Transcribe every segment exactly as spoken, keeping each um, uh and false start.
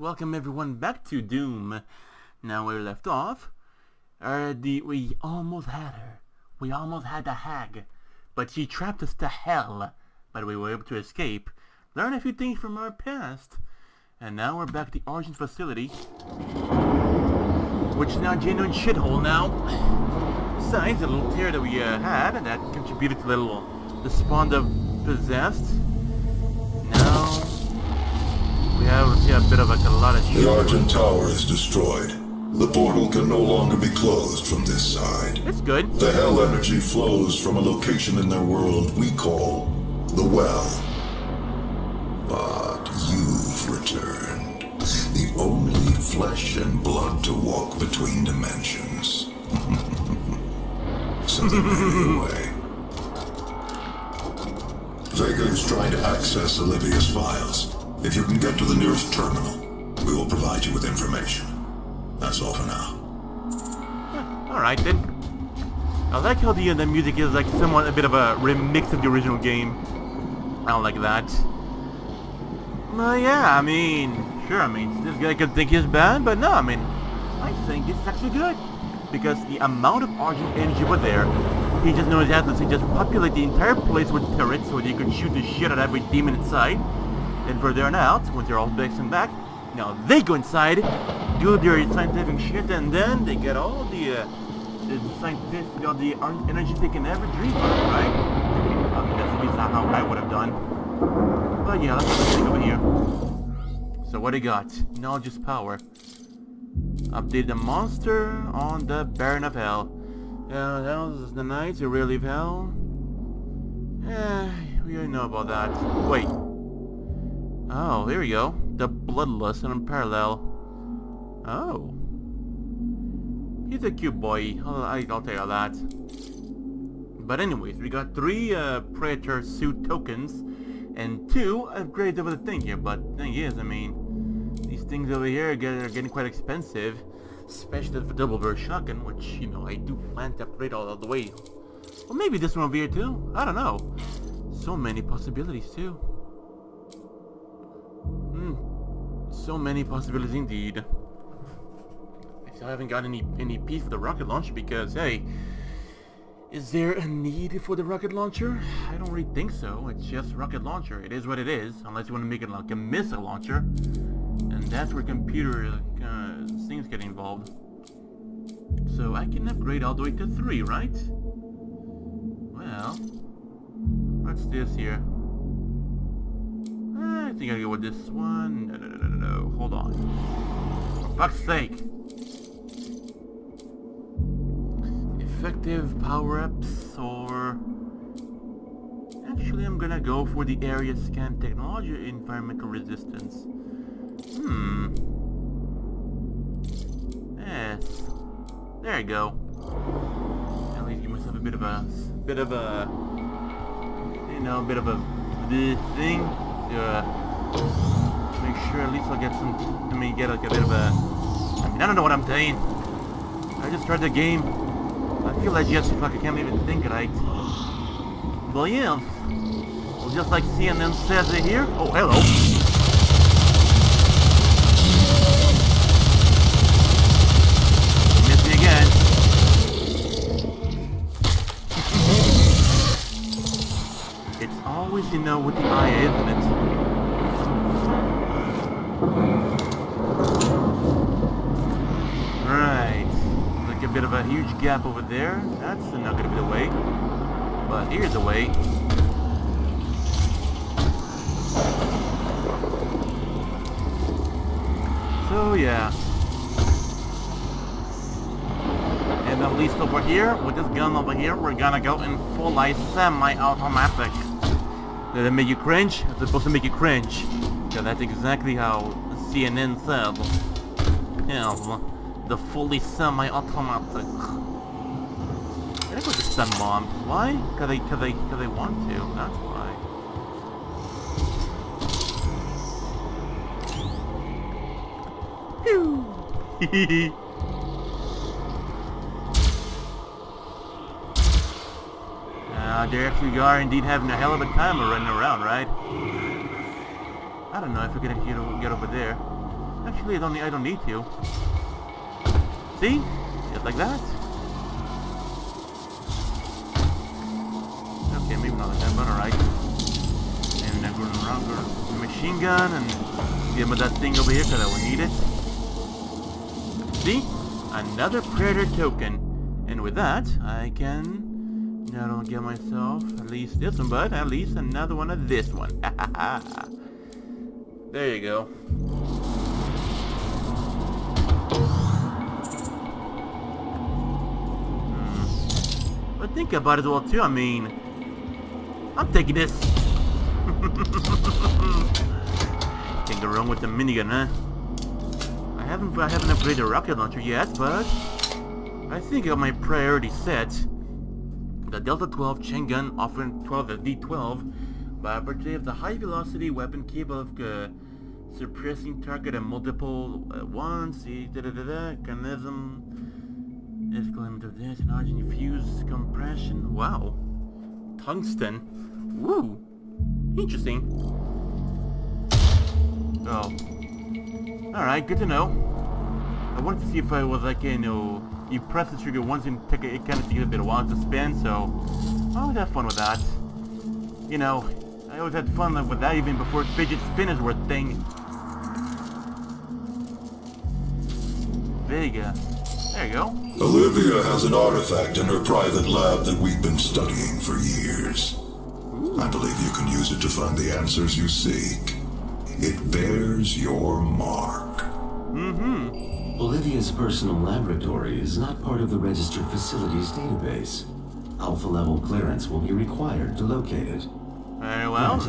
welcome everyone back to Doom. Now where we left off, uh, the, we almost had her. We almost had the hag, but she trapped us to hell. But we were able to escape, learn a few things from our past, and now we're back at the Argent facility, which is now a genuine shithole now. Besides the little tear that we uh, had, and that contributed to the little the spawn of possessed. Now we have, we have a bit of like a lot of. The Argent Tower is destroyed. The portal can no longer be closed from this side. That's good. The hell energy flows from a location in their world we call the Well. But you've returned, the only flesh and blood to walk between dimensions. Something anyway. Vega is trying to access Olivia's files. If you can get to the nearest terminal, we will provide you with information. That's all for now. All right then. I like how the uh, the music is like somewhat a bit of a remix of the original game. I don't like that. Well, yeah, I mean, sure, I mean, this guy could think he's bad, but no, I mean, I think it's actually good. Because the amount of Argent energy was there, he just knows that to just populate the entire place with turrets so that he could shoot the shit out of every demon inside. Then further on out, once they're all back and back, now they go inside, do their scientific shit, and then they get all the, uh, the scientific, you know, the Argent energy they can ever dream of, right? I mean, that's at least not how I would have done. But yeah, let's take over here. So what do you got? Knowledge is power. Update the monster on the Baron of Hell. Uh, hell is the knights who rarely leave hell. Eh, we already know about that. Wait. Oh, here we go. The bloodlust and unparalleled. Oh. He's a cute boy. I'll, I'll tell you that. But anyways, we got three uh, Predator suit tokens. And two upgrades over the thing here, but thing is, I mean, these things over here are getting quite expensive, especially for double burst shotgun, which, you know, I do plan to upgrade all the way. Well, maybe this one over here too? I don't know. So many possibilities too. Hmm. So many possibilities indeed. I still haven't got any, any piece of the rocket launcher because, hey, is there a need for the rocket launcher? I don't really think so. It's just rocket launcher. It is what it is, unless you want to make it like a missile launcher, and that's where computer uh, things get involved. So I can upgrade all the way to three, right? Well, what's this here? I think I go with this one. No, no, no, no, no. Hold on. For fuck's sake. Effective power-ups, or actually I'm gonna go for the area scan technology environmental resistance. Hmm. Yes. There you go. At least give myself a bit of a bit of a you know, a bit of a this thing. Uh, make sure at least I'll get some I mean get like a bit of a I mean I don't know what I'm saying. I just started the game. I feel like just fuck, I can't even think right. Well, yeah. Well, just like C N N says it here. Oh, hello. Miss me again. It's always, you know, with the eye, isn't it? Right. A bit of a huge gap over there. That's not gonna be the way. But here's the way. So yeah. And at least over here, with this gun over here, we're gonna go in full light semi-automatic. Did that make you cringe? It's supposed to make you cringe. Yeah, that's exactly how C N N said. Yeah. The fully semi-automatic. I think with the stun bomb. Why? Cause they, cause they, cause they want to. That's why. Pew! Ah, uh, they actually are indeed having a hell of a time running around, right? I don't know if we can get over there. Actually, I don't need, I don't need to. See? Just like that. Okay, maybe not like that, but alright. And I go around with a machine gun and give me that thing over here because I will need it. See? Another Predator token. And with that, I can... I don't get myself at least this one, but at least another one of this one. There you go. Hmm. But think about it as well too, I mean, I'm taking this. Can't go wrong with the minigun, huh? I haven't I haven't upgraded the rocket launcher yet, but I think I got my priority set. The Delta twelve chain gun offering twelve D twelve by virtue of the high velocity weapon capable of uh, suppressing target at multiple at once. Da da da da. Mechanism. Exclamation of this. An oxygen infused compression. Wow. Tungsten. Woo. Interesting. Oh. Alright, good to know. I wanted to see if I was like, you know. You press the trigger once and take a, it kind of takes a bit of a while to spin, so I always had fun with that. You know, I always had fun with that even before fidget spinners were a thing. Vega. There you go. Olivia has an artifact in her private lab that we've been studying for years. Ooh. I believe you can use it to find the answers you seek. It bears your mark. Mm-hmm. Olivia's personal laboratory is not part of the registered facilities database. Alpha level clearance will be required to locate it. Very well.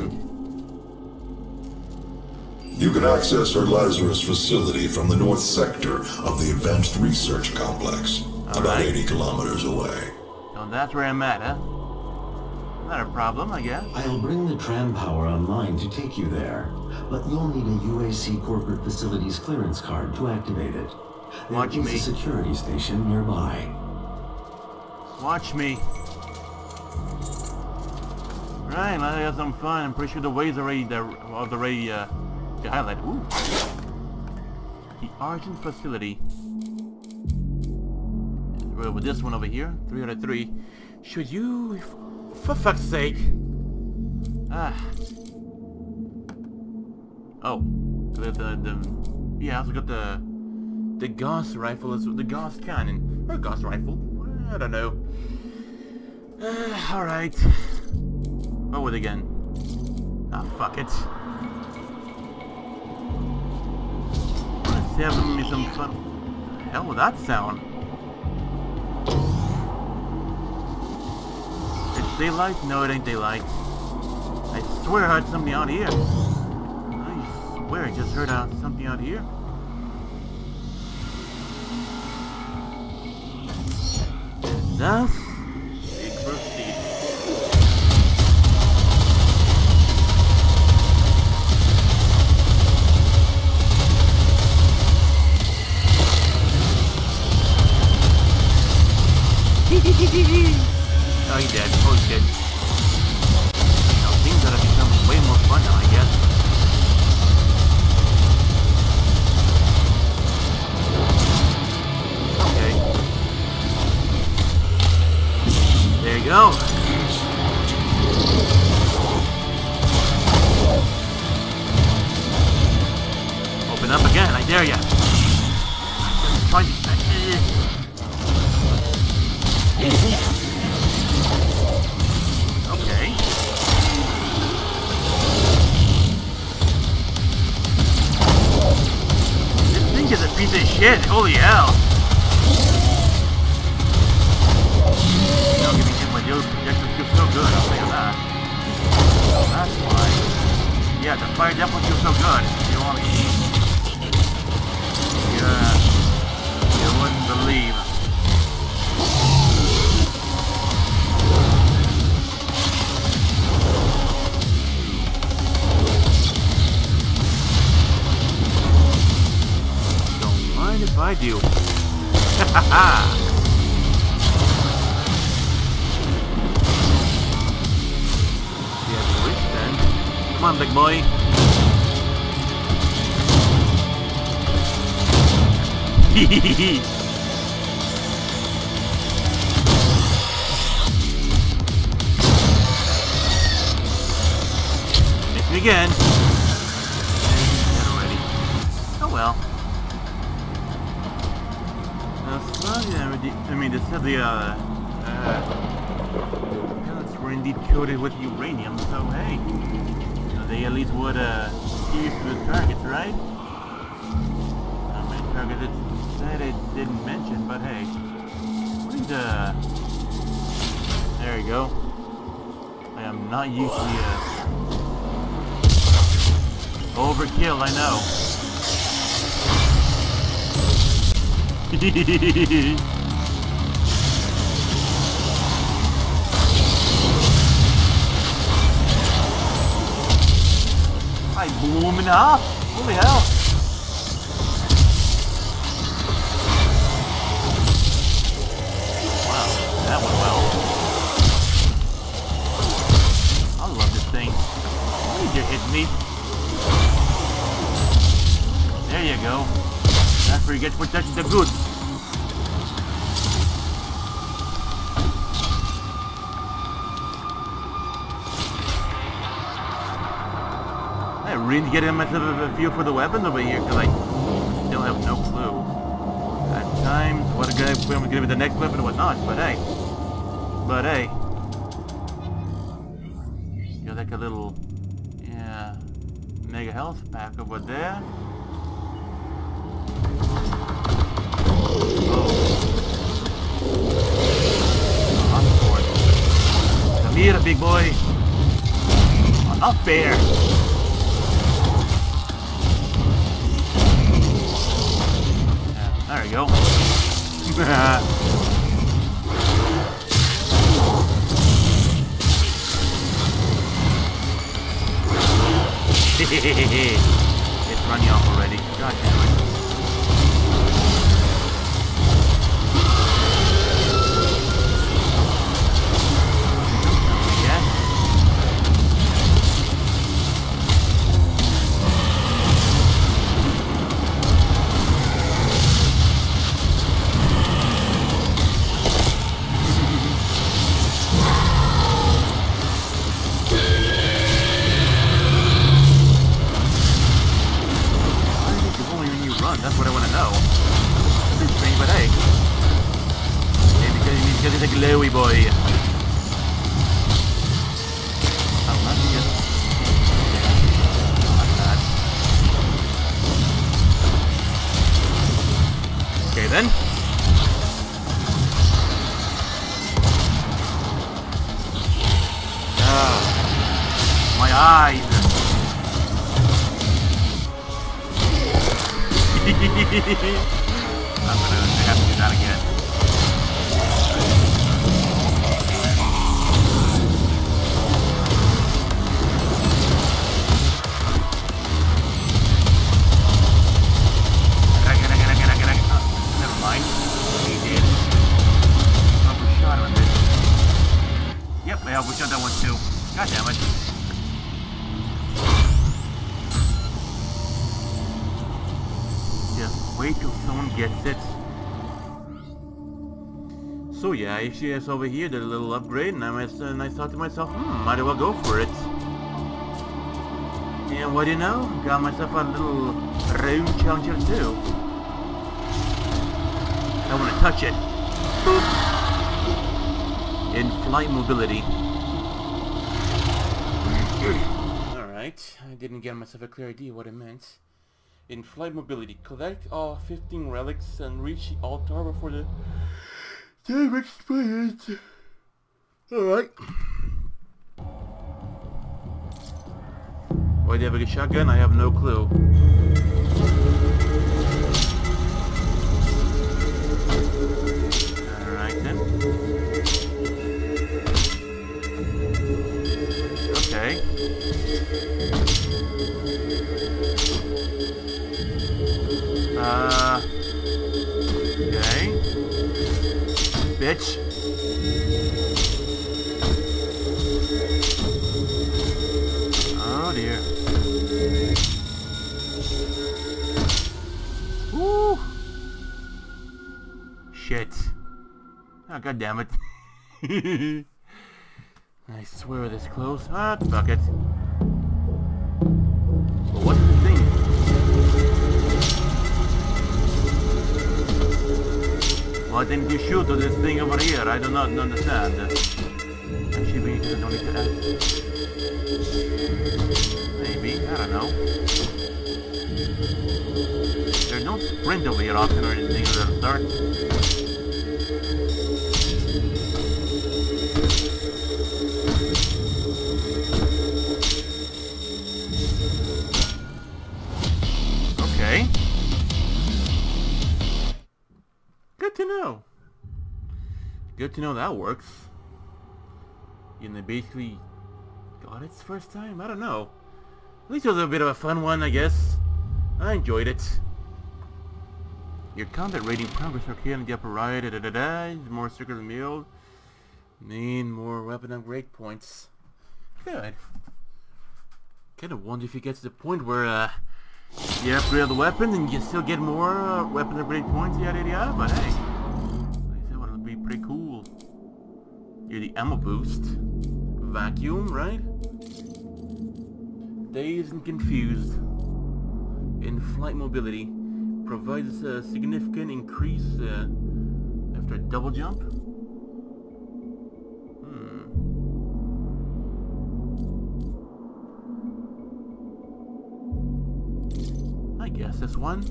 You can access her Lazarus facility from the north sector of the Advanced Research Complex, all about right. eighty kilometers away. So that's where I'm at, huh? Not a problem, I guess. I'll bring the tram power online to take you there. But you'll need a U A C corporate facilities clearance card to activate it. Watch me. There is a security station nearby. Watch me. Right, let's have some fun. I'm pretty sure the waves already there of the ray uh the highlight. Ooh. The Argent facility. With this one over here, three out of three. Should you for fuck's sake. Ah. Oh, the, the, the, yeah, I also got the, the gauss rifle, as, the gauss cannon, or gauss rifle, I don't know. Uh, alright. Oh, with again. Ah, oh, fuck it. Let's have me some fun. What the hell would that sound? It's daylight? No, it ain't daylight. I swear I heard something out here. Where I just heard uh, something out here. Thus, we proceed. Oh, he dead. Oh, he's dead. Now things are becoming way more fun now, I guess. Go. Alright, open up again, I dare ya. Try to catch it. Okay. This thing is a piece of shit, holy hell. Good, I'll tell you that. That's why. Yeah, the fire definitely feels so good. You want to eat. Yeah. You wouldn't believe. Don't mind if I do. Ha ha! Come on, big boy. Hit me again. Already. Oh well. I mean, this had the uh, uh, pellets were indeed coated with uranium, so hey, you know, they at least would uh, pierce the targets, right? Targeted that I didn't mention, but hey, what is uh? There you go. I am not usually uh, overkill. I know. I blew him in half. Holy hell! That went well. I love this thing. You just hit me. There you go. That's where you get protected the goods. I really get a much of a feel for the weapons over here because I still have no clue. At times, what a guy when we give it the next weapon and whatnot, but hey. But hey, got like a little, yeah, mega health pack over there. Oh, I'm for it. Come here, big boy. Oh, not fair. Yeah, there we go. It's running off already. God damn it. She is over here, did a little upgrade, and I, was, and I thought to myself, hmm, might as well go for it. And what do you know? Got myself a little room challenger too. I don't want to touch it. Boop. In flight mobility. Alright, I didn't get myself a clear idea what it meant. In flight mobility, collect all fifteen relics and reach the altar before the... Damn experience. Alright. Why do you have a shotgun? I have no clue. Alright then. Okay. Uh bitch. Oh dear. Woo! shit. Oh, god damn it. I swear this close. Ah, fuck it. But what's the thing? Why didn't you shoot at this thing over here? I do not understand. Actually, we need to don't need to act. Maybe, I don't know. There's no sprint over here option or anything of that start. Good to know. Good to know that works. And they basically got its first time. I don't know. At least it was a bit of a fun one, I guess. I enjoyed it. Your combat rating progress are here in the upper right. Da, da, da, da. More circular than meal. Need more weapon upgrade points. Good. Kind of wonder if you get to the point where uh, you upgrade the weapon and you still get more uh, weapon upgrade points. Yada yada yada. But hey. Pretty cool. You're the ammo boost. Vacuum, right? Dazed and confused. In flight mobility. Provides a significant increase uh, after a double jump. Hmm. I guess this one.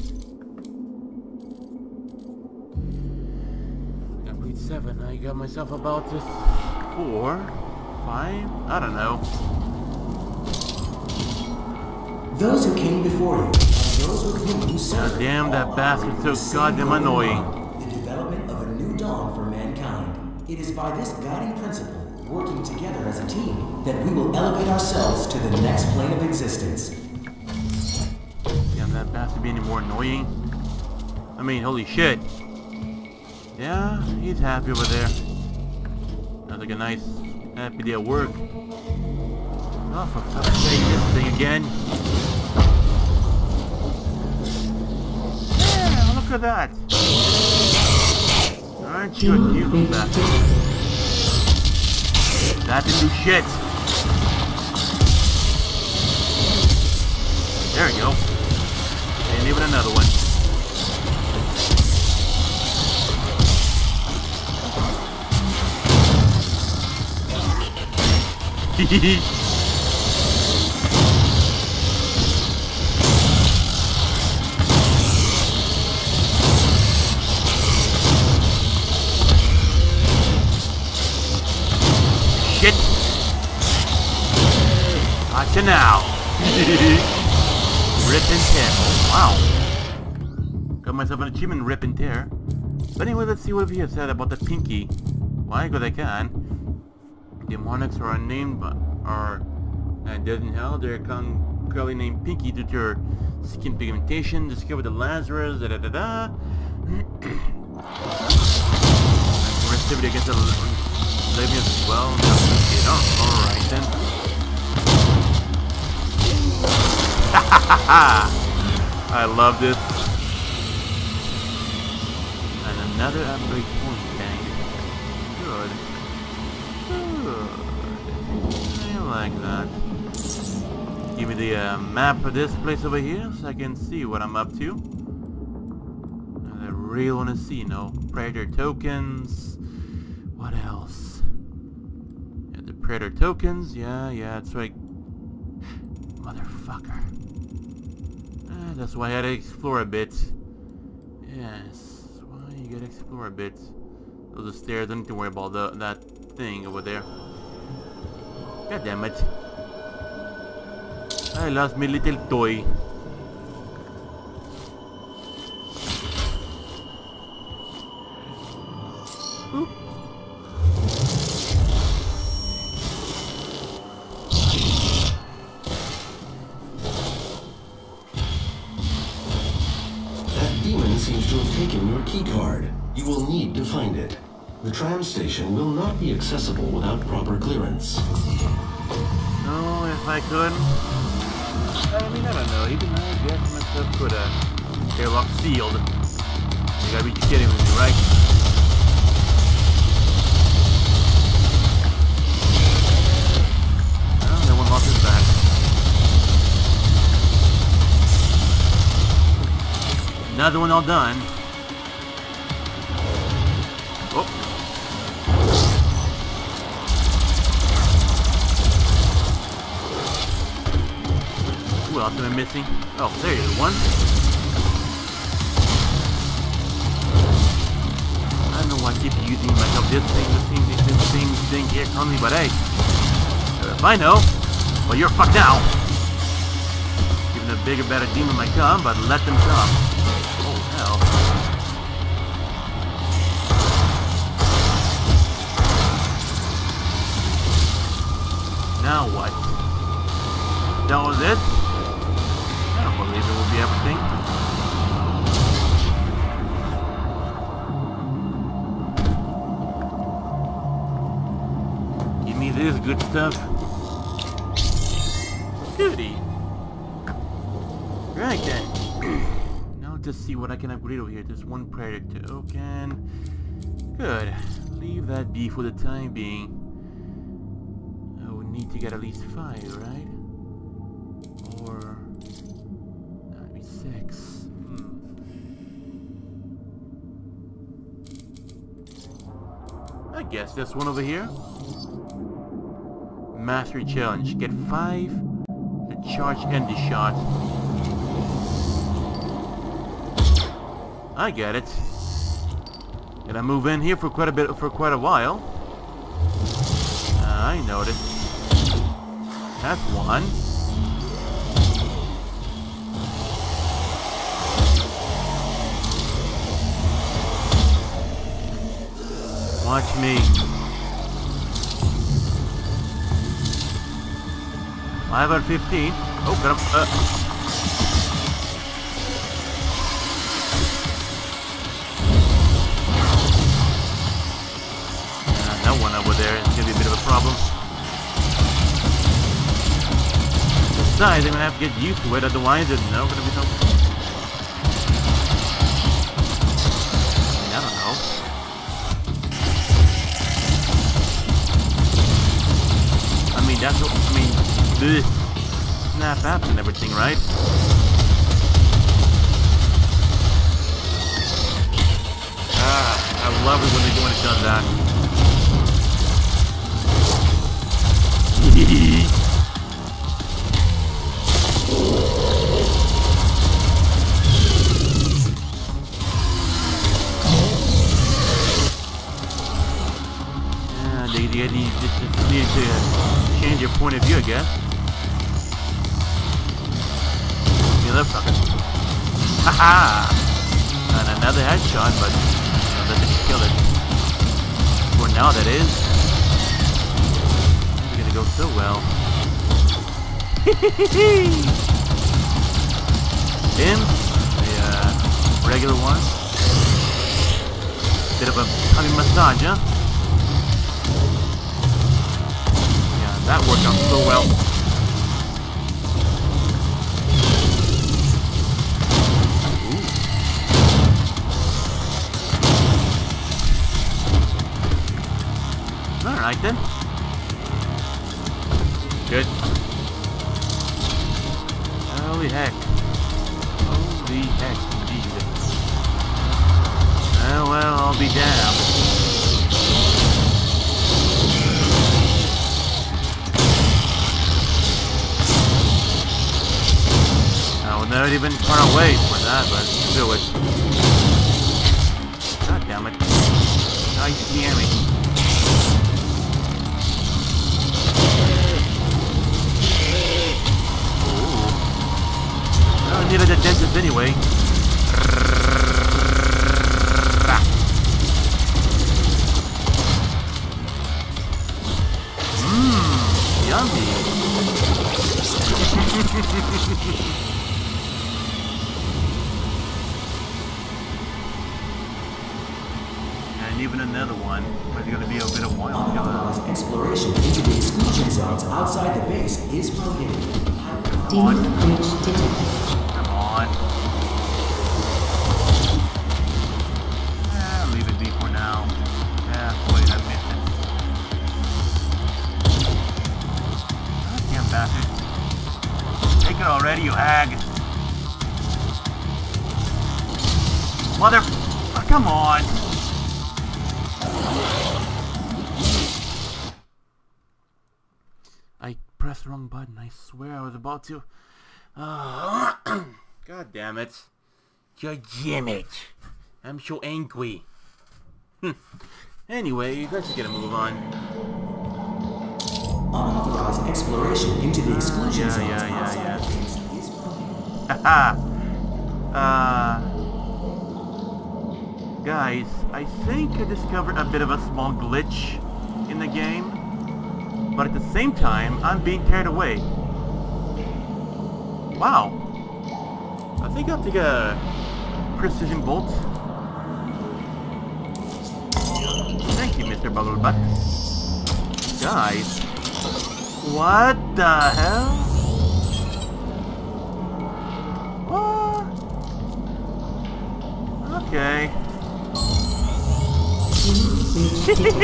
Seven. I got myself about this four, five. I don't know. Those who came before you, those who came before you. Damn, that bastard's so goddamn annoying. The development of a new dawn for mankind. It is by this guiding principle, working together as a team, that we will elevate ourselves to the next plane of existence. Damn, that bastard be any more annoying. I mean, holy shit. Yeah, he's happy over there. Sounds like a nice, happy day at work. Oh, for fuck's sake, this thing again. Yeah, look at that. Aren't you a new bastard? That didn't do shit. There we go. And even another one. Shit! Gotcha now! Rip and tear. Oh, wow. Got myself an achievement, rip and tear. But anyway, let's see what Vega said about the Pinky. Why? Because I can. Demonics are unnamed but are uh, dead in hell. They're currently named Pinky due to her skin pigmentation. Discovered the Lazarus, da da da da. Restivity against the Olivia as well. Alright then. I love this. And another upgrade point. Like that. Give me the uh, map of this place over here so I can see what I'm up to. And I really want to see, you know, Predator tokens. What else? Yeah, the Predator tokens. Yeah, yeah, that's right. Motherfucker. Uh, that's why I had to explore a bit. Yes, why well, you gotta explore a bit. Those are stairs, I don't need to worry about the, that thing over there. God damn it. I lost my little toy. Oop. That demon seems to have taken your keycard. You will need to find it. The tram station will not be accessible without proper clearance. No, if I could. I mean, I don't know. Even I guess myself could have airlock sealed. You gotta be kidding me, right? another one all done. Oh. What else am I missing? Oh, there you go. One. I don't know why I keep using myself. This thing, this thing, this thing, this thing, this thing, here comes me, but hey. If I know, well, you're fucked now. Even a bigger, better demon might come, but let them come. Oh, hell. Now what? That was it? I don't believe it will be everything. Give me this good stuff. Goody. Right then. Now just see what I can upgrade over here. Just one Predator token. Good. Leave that be for the time being. I would need to get at least five, right? Or maybe six. Hmm. I guess this one over here. Mastery challenge. Get five. The charge and the shot. I get it. Did I move in here for quite a bit, for quite a while? Uh, I noticed. That's one. Watch me. Five out of fifteen. Oh, got him. Uh. Problem. Besides, I'm gonna have to get used to it, otherwise it's not gonna be so. I don't know. I mean, that's what I mean. This snap apps and everything, right? Ah, I love it when they do when it does that. Yeah, they, they, they just need to change your point of view, I guess. The other fucker. Haha! Not another headshot, but that didn't kill it. For now, that is. Go so well. Him, the uh, regular one. Bit of a tummy massage, huh? Yeah, that worked out so well. Ooh. All right then. Good. Holy heck. Holy heck, Jesus. Oh well, I'll be damned. I was not even far away for that, but do it. God damn it. God damn it. Needed a dentist anyway. Mmm, yummy. And even another one. But it's gonna be a bit of wild. Unauthorized exploration into the exclusion zones outside the base is prohibited. Demon breach detected. Already, you hag. Mother... Oh, come on. I pressed the wrong button. I swear I was about to... Uh, God damn it. God damn it. I'm so angry. Hm. Anyway, let's get a move on. Unauthorized exploration into the exclusion uh, yeah, zone. Yeah, yeah, yeah, yeah. Haha. Uh, guys, I think I discovered a bit of a small glitch in the game. But at the same time, I'm being carried away. Wow. I think I'll take a precision bolt. Thank you, Mister Bugglebutt. Guys, what the hell? What? Okay. Never mind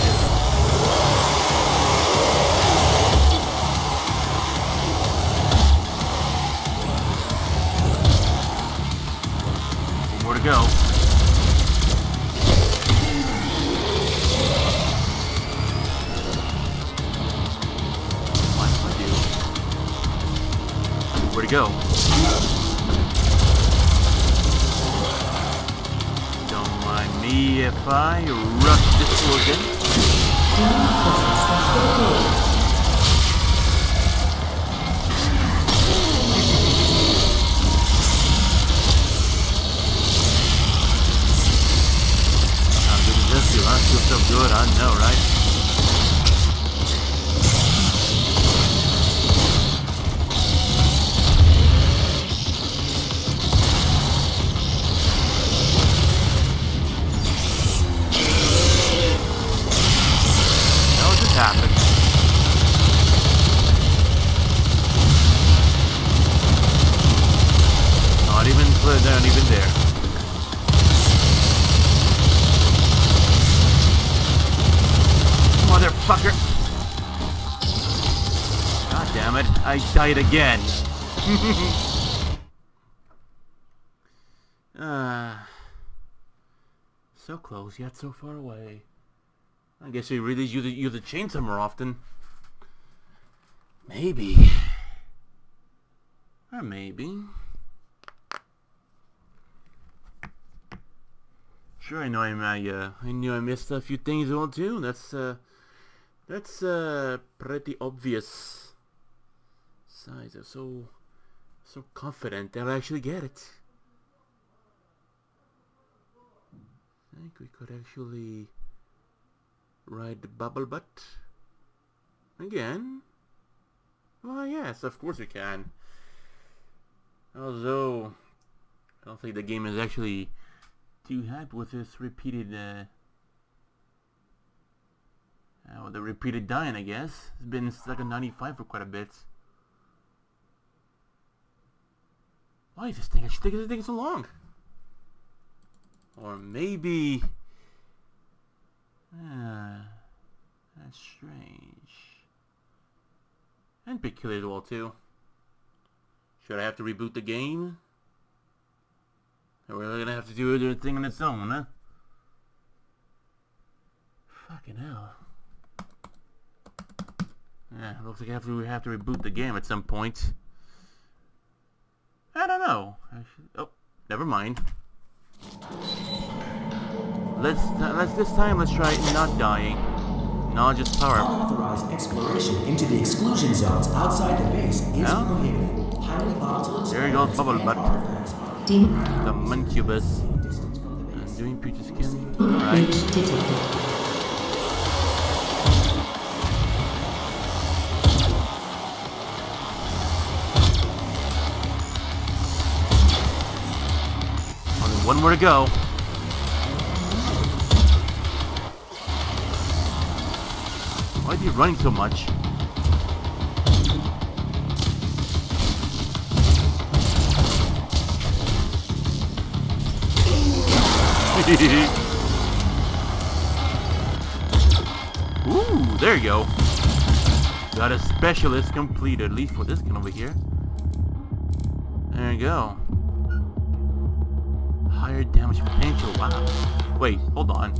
it. More to go. What do I do? Where to go? Don't mind me if I rush this organ. I feel so good, I know, right? That just happened. Not even clear, not even there. Fucker! God damn it, I died again. uh, so close, yet so far away. I guess we really use, use a chainsaw more often. Maybe. Or maybe. Sure, I know I'm, I, uh, I knew I missed a few things well too. That's, uh... That's uh, pretty obvious. Size are so, so confident they'll actually get it. I think we could actually ride Bubblebutt again. Well, yes, of course we can. Although I don't think the game is actually too happy with this repeated. Uh, Oh, the repeated dying, I guess. It's been stuck at ninety-five for quite a bit. Why is this thing? I should think this thing so long. Or maybe... Uh, that's strange. And peculiar as well, too. Should I have to reboot the game? Or we're going to have to do a thing on its own, huh? Fucking hell. Yeah, looks like I have to, we have to reboot the game at some point. I don't know. I should, oh, never mind. Let's uh, let's this time let's try not dying. No, just power. Unauthorized exploration into the exclusion zones outside the base is no? prohibited. Highly volatile. There you go, Bubblebutt. The Mancubus. Uh, doing future skin. Right. One more to go. Why is he running so much? Ooh, there you go. Got a specialist complete, at least for this gun over here. There you go. Higher damage potential. Wow. Wait, hold on.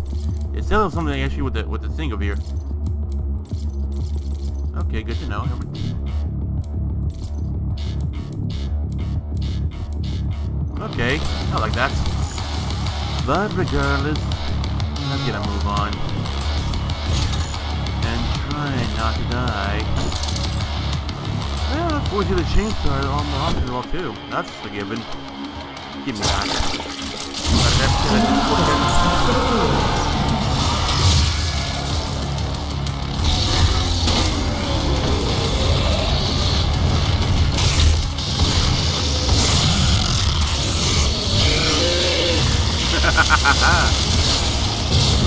It's still something actually with the with the thing over here. Okay, good to know. Okay, I like that. But regardless, let's get a move on and try not to die. Well, unfortunately, the chainsaw on the option wall too. That's forgiven. Give me that.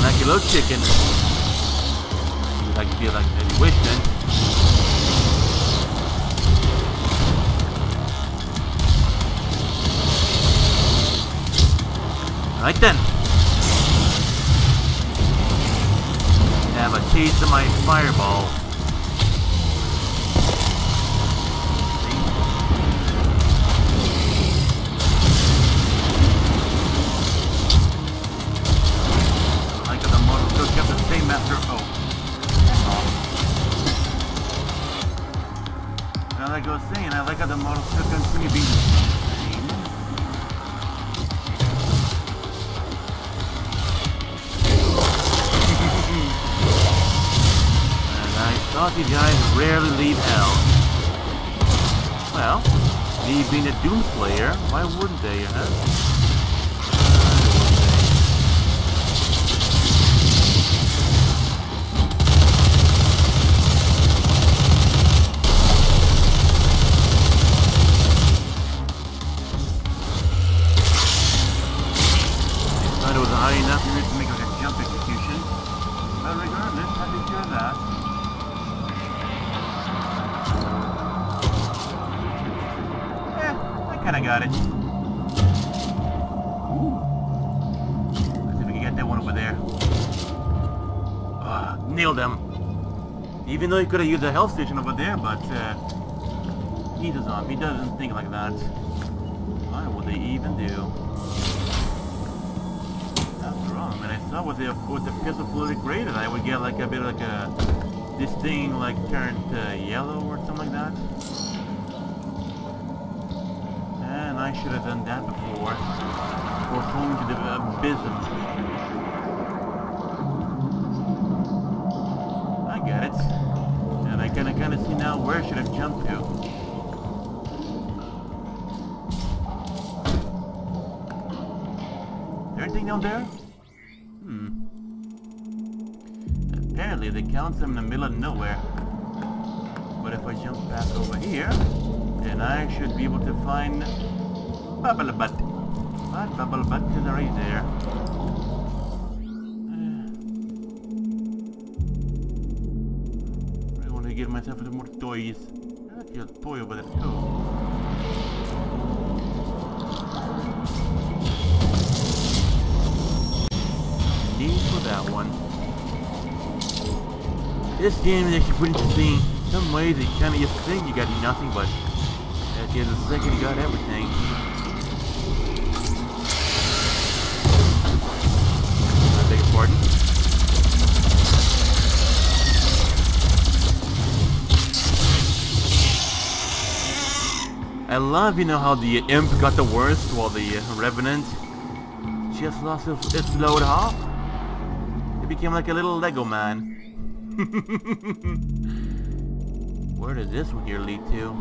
Lucky little chicken. You like to be like Eddie Wishman. Right then. Have a taste of my fireball. I like that the model still kept the same after. Oh. Oh. And I like I was saying, I like how the model still continue to be. These guys rarely leave hell. Well, me being a Doom player, why wouldn't they, huh? I thought it was high enough for me to make like a jump execution. But regardless, I did do that. I got it. Ooh. Let's see if we can get that one over there. Uh, nailed them. Even though he could have used a health station over there, but uh, he doesn't. He doesn't think like that. What would they even do? That's wrong. And I thought with the with the pistol fully graded, I would get like a bit like a this thing like turned uh, yellow or something like that. I should have done that before, or thrown to the abysm. I get it, and I kind of kind of see now where I should have jumped to. Is there anything down there? Hmm. Apparently they count them in the middle of nowhere. But if I jump back over here, then I should be able to find Bubble Butt. But Bubble Butt is already there. I want to get myself into more toys. I feel a toy over there too. Need for that one. This game is actually pretty interesting. In some ways it kind of you think you got nothing, but at the end of the second you got everything. Pardon? I love, you know, how the Imp got the worst while the Revenant just lost its load off. It became like a little Lego man. Where did this one here lead to?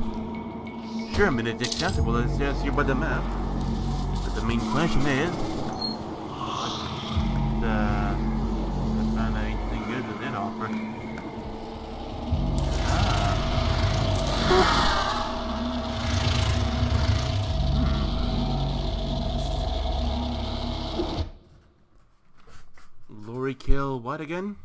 Sure, I mean it's accessible as it says here by the map. But the main question is, Uh, I found anything good with it offer. Ah. Hmm. Lori kill what again?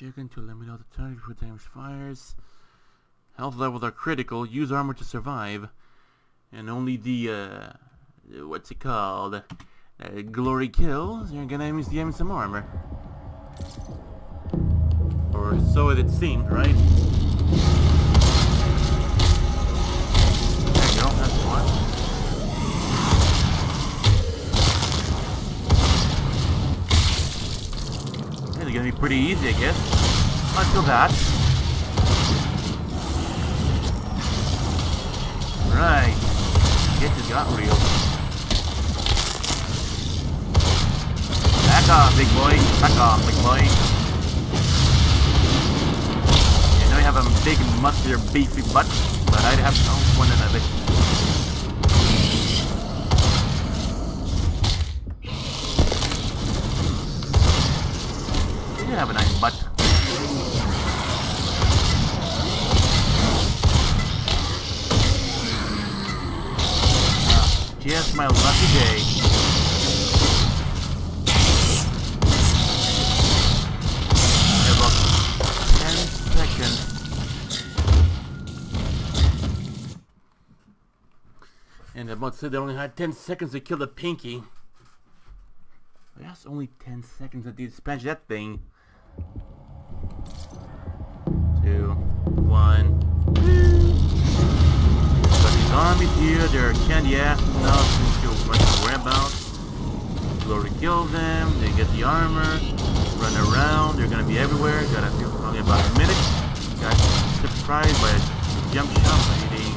Chicken to eliminate all the targets with damage fires. Health levels are critical. Use armor to survive. and only the uh, what's it called, uh, glory kills, you're gonna use the M S M armor, or so it seemed, right? There you go, that's one. It's gonna be pretty easy, I guess. Not so bad. Right. Get this got real. Back off, big boy. Back off, big boy. Yeah, now you have a big, muscular, beefy butt, but I'd have no one in a bit. Have a nice butt. Ah, just my lucky day. Okay, well, ten seconds. And about said they only had ten seconds to kill the Pinky. That's only ten seconds to dispatch that thing. Two, one. But the zombies here, they're candy ass, nothing to much to worry about. Glory kill them, they get the armor, run around, they're gonna be everywhere. Gotta feel probably about a minute. Got surprised by a jump shot fighting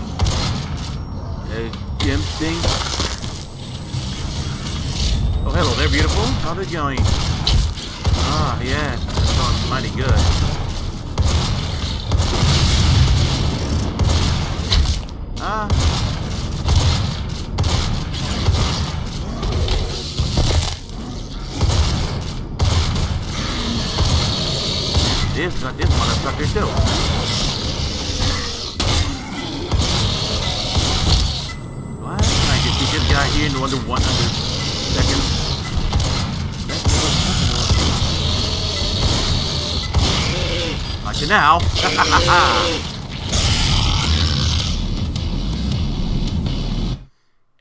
a jump thing. Oh, hello there, beautiful. How's it going? Ah, yeah, that's going mighty good. Ah. This got this motherfucker too. What? I can see this guy here in under one hundred seconds. Watch it now.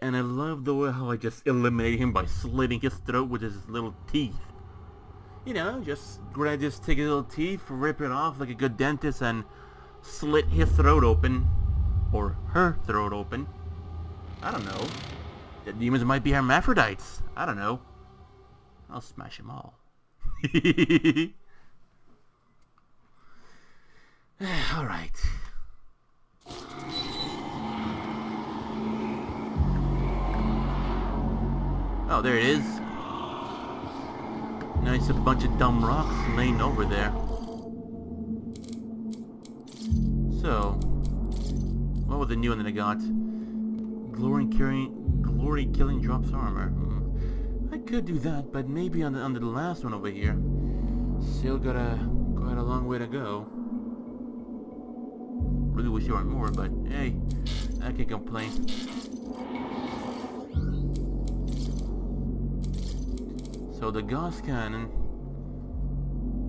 And I love the way how I just eliminated him by slitting his throat with his little teeth. You know, just grab this, take his little teeth, rip it off like a good dentist, and slit his throat open. Or her throat open. I don't know. The demons might be hermaphrodites. I don't know. I'll smash them all. All right. Oh, there it is. Now it's a bunch of dumb rocks laying over there. So, what was the new one that I got? Glory carrying, glory killing drops armor. Hmm. I could do that, but maybe on the, on the last one over here. Still got a quite a long way to go. Really wish you weren't more, but hey, I can't complain. So the gauss cannon,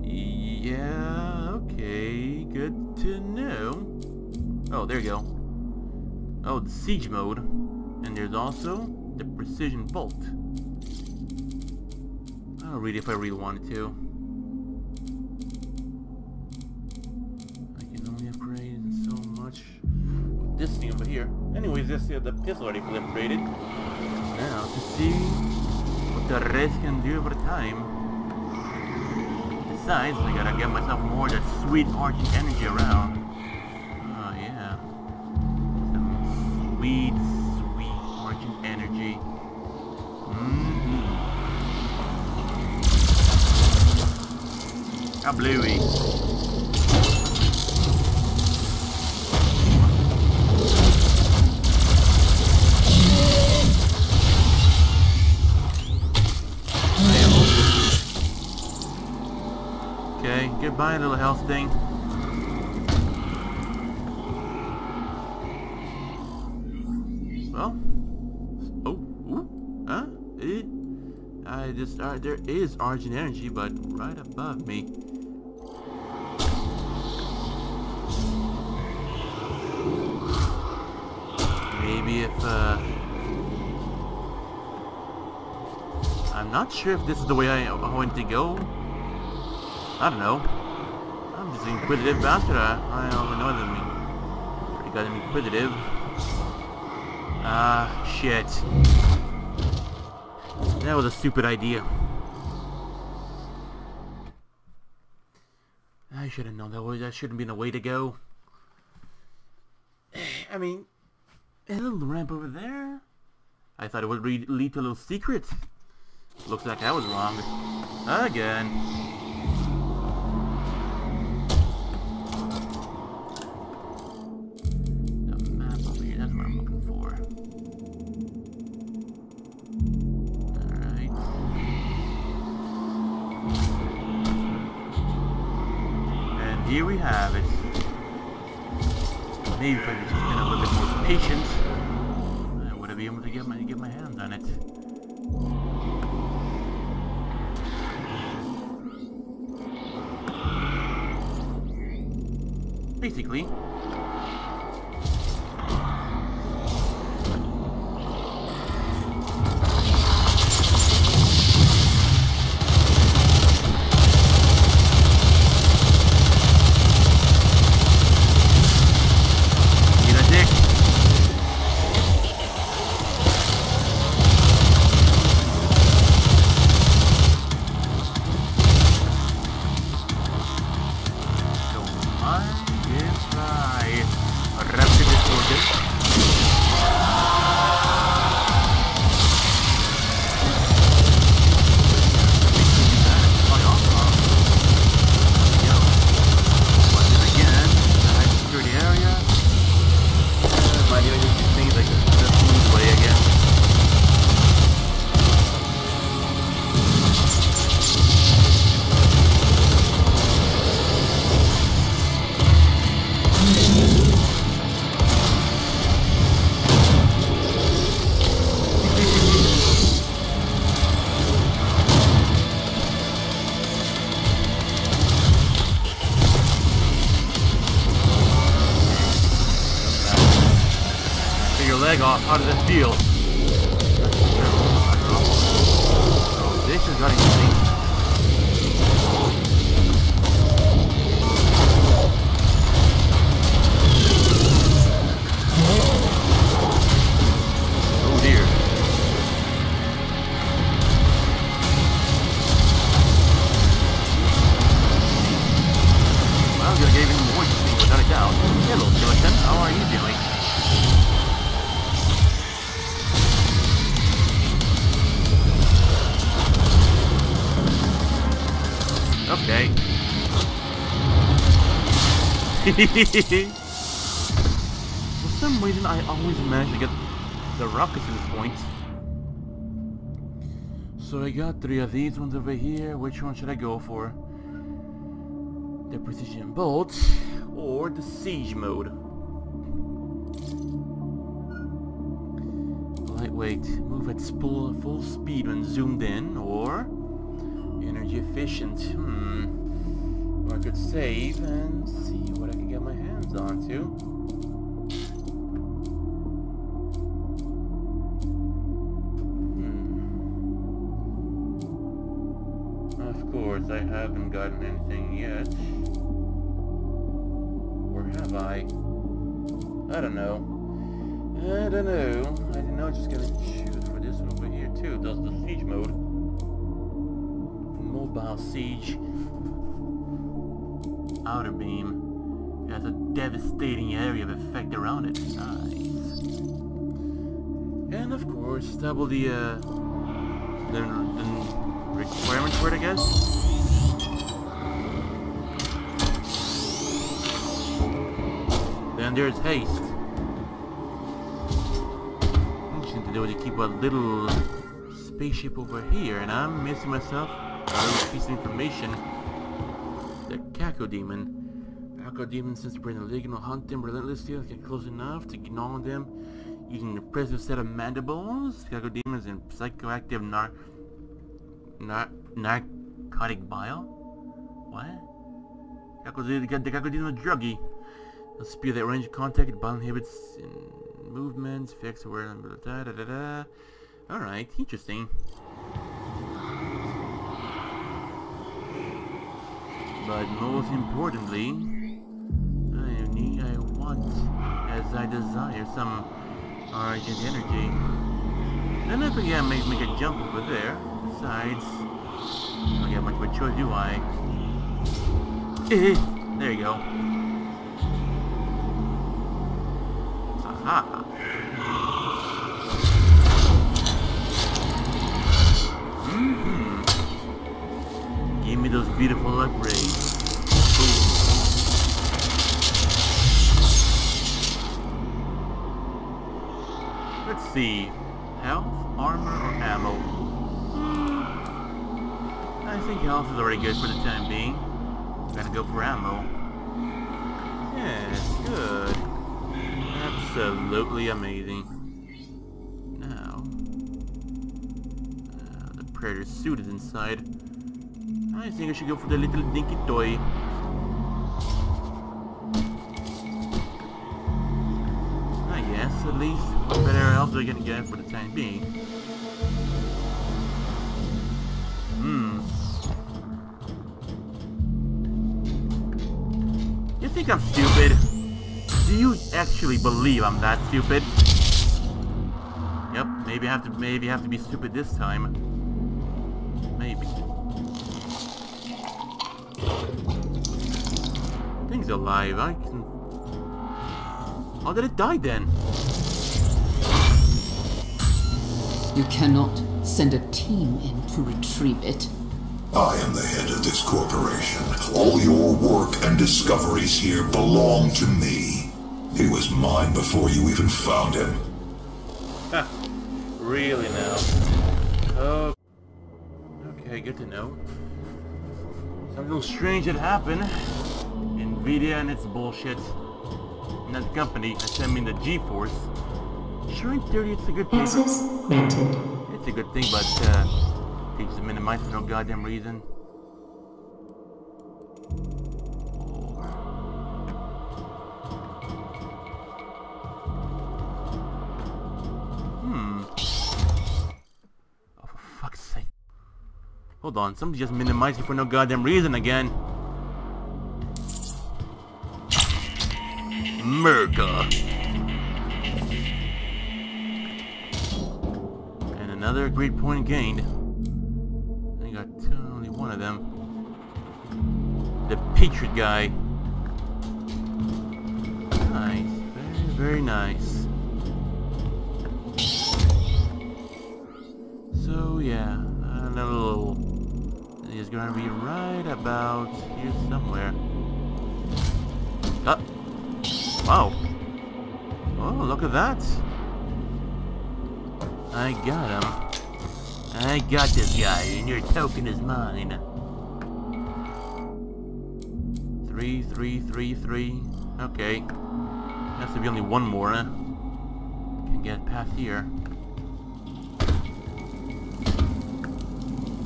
yeah, okay, good to know. Oh, there you go. Oh, the siege mode, and there's also the precision bolt. I'll read it if I really wanted to. This thing over here. Anyways, this uh, the pistol already fully upgraded. Now to see what the rest can do over time. Besides, I gotta get myself more of that sweet argent energy around. Oh yeah, some sweet, sweet argent energy. Mm-hmm. A bluey. Goodbye, little health thing. Well, oh, ooh, huh? It, I just uh, there is argent energy, but right above me. Maybe if, uh... I'm not sure if this is the way I want to go. I don't know. I'm just an inquisitive bastard. I don't know what I mean. Pretty goddamn inquisitive. Ah, uh, shit. That was a stupid idea. I should have known that was, that shouldn't be the way to go. I mean, a little ramp over there. I thought it would lead to a little secret. Looks like I was wrong again. The map over here, that's what I'm looking for. Alright. And here we have it. Maybe if I could just get a little bit more patience, I would have been able to get my, get my hand on it. Basically. Heretic. Don't mind. How does it feel? Oh, this is running oh dear. Well, I'm gonna give him more thing without a doubt. Hello, skeleton. How are you doing? Okay. For some reason, I always manage to get the rockets in this point. So I got three of these ones over here. Which one should I go for? The precision bolt or the siege mode? Lightweight. Move at full, full speed when zoomed in, or energy efficient. Hmm. Well, I could save and see what I can get my hands on to. Hmm. Of course, I haven't gotten anything yet. Or have I? I don't know. I don't know. I think I'm just gonna choose for this one over here too. Does the siege mode? Mobile siege, outer beam. It has a devastating area of effect around it. Nice. And of course, double the uh, the, the requirement for it, I guess. Then there's haste. Interesting to do is to keep a little spaceship over here, and I'm missing myself. A piece of information. The Cacodemon. The Cacodemon, since they're illegal, hunt them relentlessly, get close enough to gnaw them using the impressive set of mandibles. Cacodemons and psychoactive nar nar narcotic bile. What? Cacodemon, the Cacodemon druggy. A spear that range contact, bile inhibits. In movements, fix awareness, da da da da. Alright, interesting. But most importantly, I need, I want, as I desire, some Argent energy. And I think I may make a jump over there. Besides, I don't get much of a choice, do I? There you go. Aha! Mm-hmm. Give me those beautiful upgrades. Boom. Let's see. Health, armor, or ammo? Hmm. I think health is already good for the time being. Gotta go for ammo. Yes, good. Absolutely amazing. Now, uh, the Predator suit is inside. I think I should go for the little dinky toy. I guess, at least. What better else are we gonna get for the time being? Hmm. I think I'm stupid. Do you actually believe I'm that stupid? Yep, maybe I have to maybe I have to be stupid this time. Maybe. Thing's alive, I can. Oh, did it die then? You cannot send a team in to retrieve it. I am the head of this corporation. All your work and discoveries here belong to me. He was mine before you even found him. Ha! Really now? Oh. Okay, good to know. Something strange had happened. Nvidia and its bullshit. And that company, I mean the GeForce. Sure, in theory, it's a good thing. Access granted. It's a good thing, but, uh... takes a minimize for no goddamn reason. Hmm. Oh, for fuck's sake. Hold on, somebody just minimized it for no goddamn reason again. Merca. And another great point gained. One of them. The Patriot guy. Nice. Very, very nice. So, yeah. I don't know. He's gonna be right about here somewhere. Ah! Wow. Oh, look at that. I got him. I got this guy, and your token is mine. Three, three, three, three. Okay. Has to be only one more, huh? Can get past here.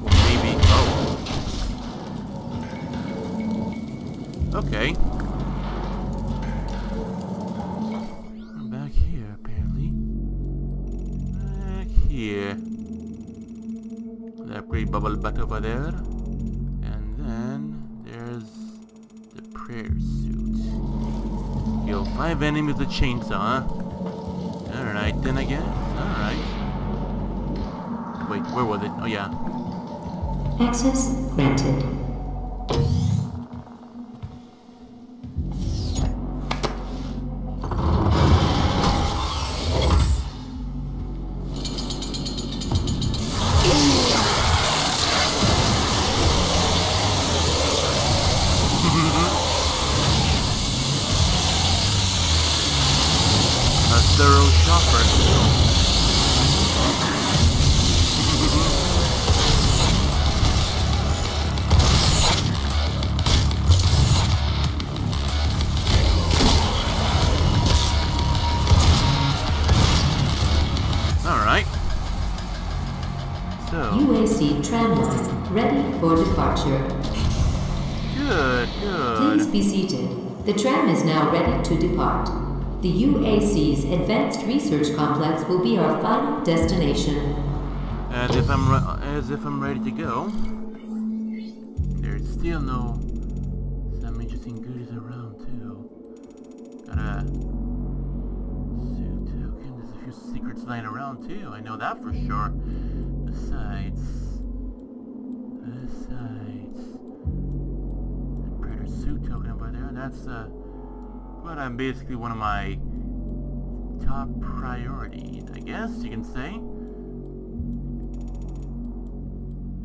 Or maybe. Oh. Okay. I'm back here, apparently. Back here. Upgrade bubble butt over there, and then there's the prayer suit. Yo, five enemies with a chainsaw. Alright then, I guess. Alright. Wait, where was it? Oh yeah. Access granted. The U A C's Advanced Research Complex will be our final destination. As if I'm, as if I'm ready to go. There's still no... some interesting goodies around, too. Got a... suit token. There's a few secrets lying around, too. I know that for sure. Besides... Besides... the Predator suit token over there. That's, uh... but I'm basically one of my top priorities, I guess you can say.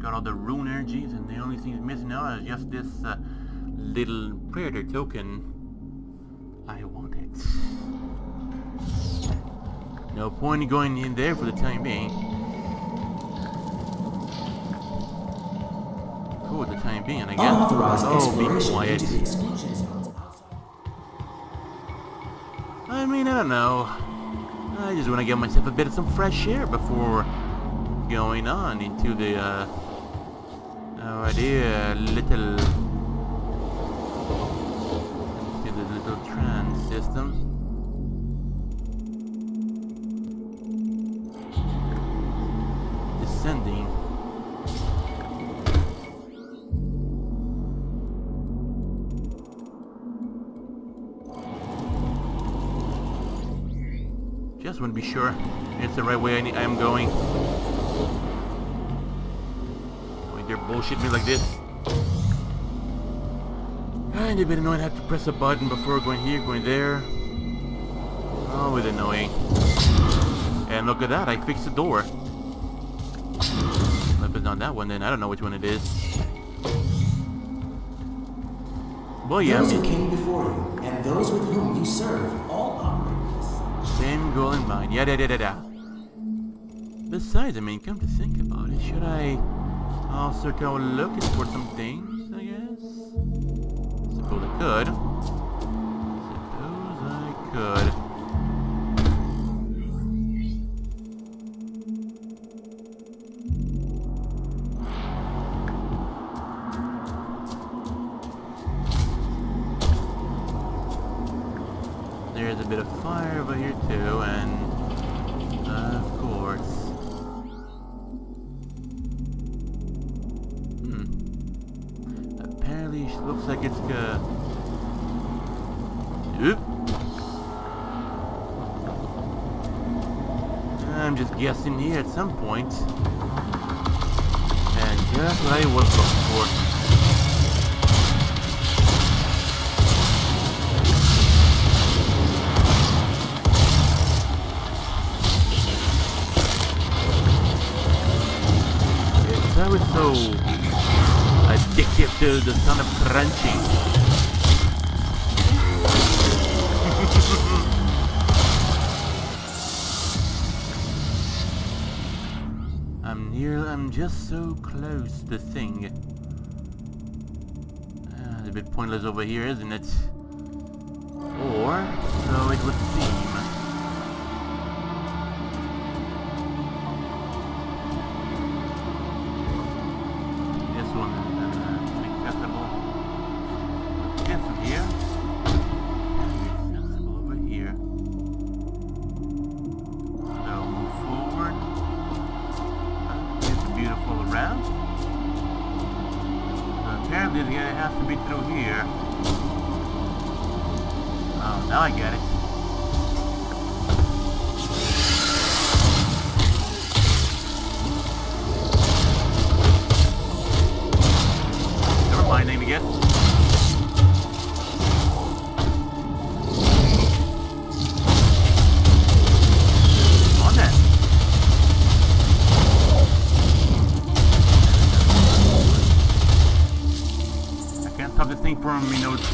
Got all the rune energies, and the only thing missing now is just this uh, little Predator token. I want it. No point in going in there for the time being. For the time being, I guess. Unauthorized exploration into the explosion zone. I mean, I don't know. I just want to give myself a bit of some fresh air before going on into the, uh... oh dear, little... into the little trans system. Descending. Just want to be sure it's the right way I, need, I am going. Wait, they're bullshitting me like this. Kind of a bit annoying. I have to press a button before going here, going there. Always annoying. And look at that, I fixed the door. If it's not that one, then I don't know which one it is. Well, yeah. Those who came before you, and those with whom you serve, all are. Same goal in mind, yada da da da. Besides, I mean, come to think about it, should I also go looking for some things, I guess? I suppose I could. Suppose I could. There's a bit of fire over here too, and uh, of course. Hmm. Apparently, it looks like it's uh. Oop. I'm just guessing here at some point, and just what I was looking for. So addictive to the sound of crunching. I'm near, I'm just so close to the thing. Uh, it's a bit pointless over here, isn't it? Or, so it would seem.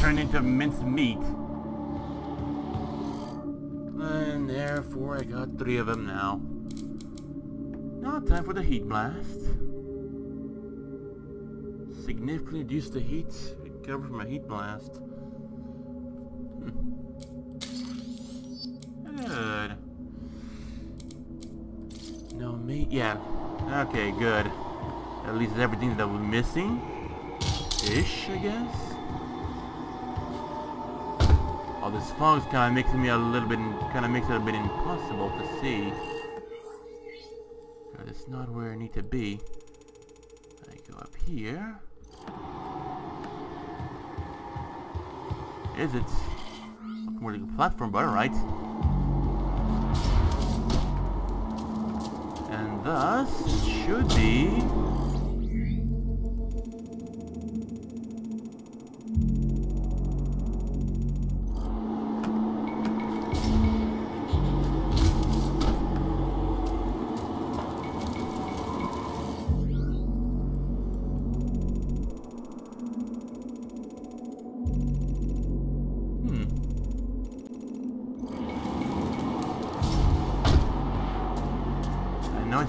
Into minced meat, and therefore I got three of them now. Now time for the heat blast. Significantly reduce the heat recover from a heat blast. Hmm. Good. No meat. Yeah. Okay. Good. At least everything that we're missing, ish, I guess. Oh, this fog's kind of makes me a little bit, kind of makes it a bit impossible to see. But it's not where I need to be. I go up here. Is it? More like a platform, but alright. And thus, it should be...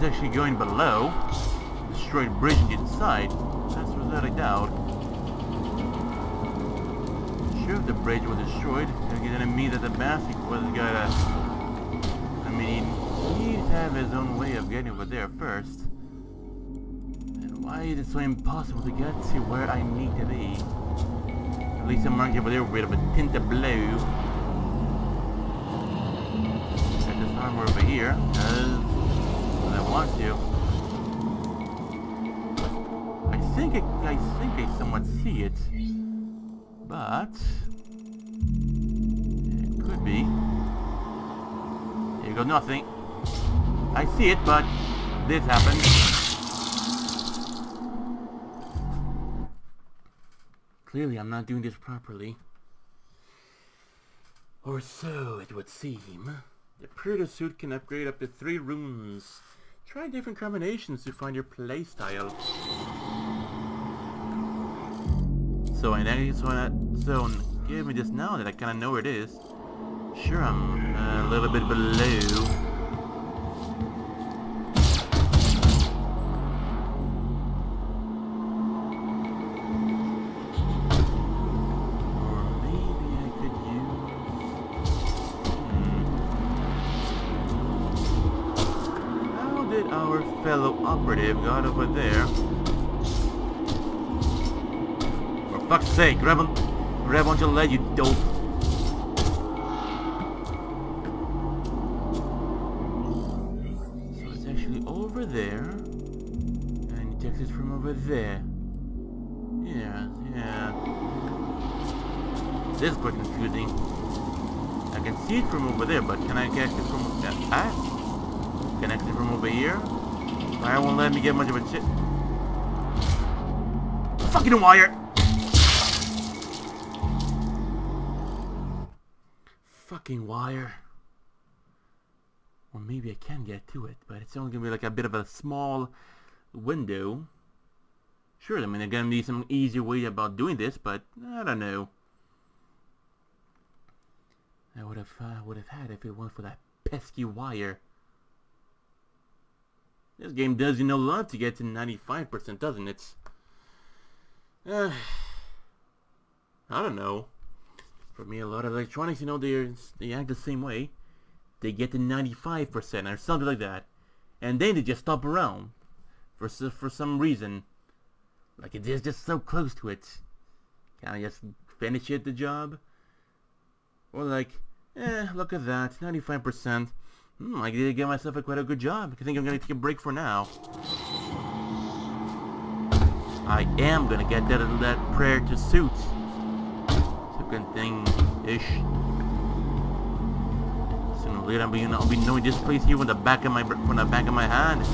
actually going below, destroyed bridge on the inside, that's without a doubt. Sure, if the bridge was destroyed, it didn't mean that the basket wasn't gonna... I mean, he'd have his own way of getting over there first. And why is it so impossible to get to where I need to be? At least I'm marking over there with a bit of a tint of blue. Got this armor over here, because I want to. I think I, I think I somewhat see it, but it could be. There you go, nothing. I see it, but this happened. Clearly, I'm not doing this properly, or so it would seem. The Predator suit can upgrade up to three runes. Try different combinations to find your playstyle. So I know so I so give me this now that I kinda know where it is. Sure, I'm a little bit below. Got over there. For fuck's sake, grab on, grab on your leg, you dope. So it's actually over there, and it takes it from over there. Yeah, yeah. This is quite confusing. I can see it from over there, but can I catch it from over there? Ah? Can I catch it from over here? I won't let me get much of a shit. Fucking wire! Fucking wire. Or maybe I can get to it, but it's only gonna be like a bit of a small window. Sure, I mean, there's gonna be some easier way about doing this, but I don't know. I would have, uh, would have had if it weren't for that pesky wire. This game does you no love to get to ninety-five percent, doesn't it? Uh, I don't know. For me, a lot of electronics, you know, they they act the same way. They get to ninety-five percent or something like that, and then they just stop around for for some reason. Like it is just so close to it. Can I just finish it the job? Or like, eh, look at that, ninety-five percent. Hmm, I did give myself a quite a good job. I think I'm gonna take a break for now. I am gonna get that that Predator suit. Second thing-ish. Sooner or later, I'll be, I'll be knowing this place here with the back of my from the back of my hand.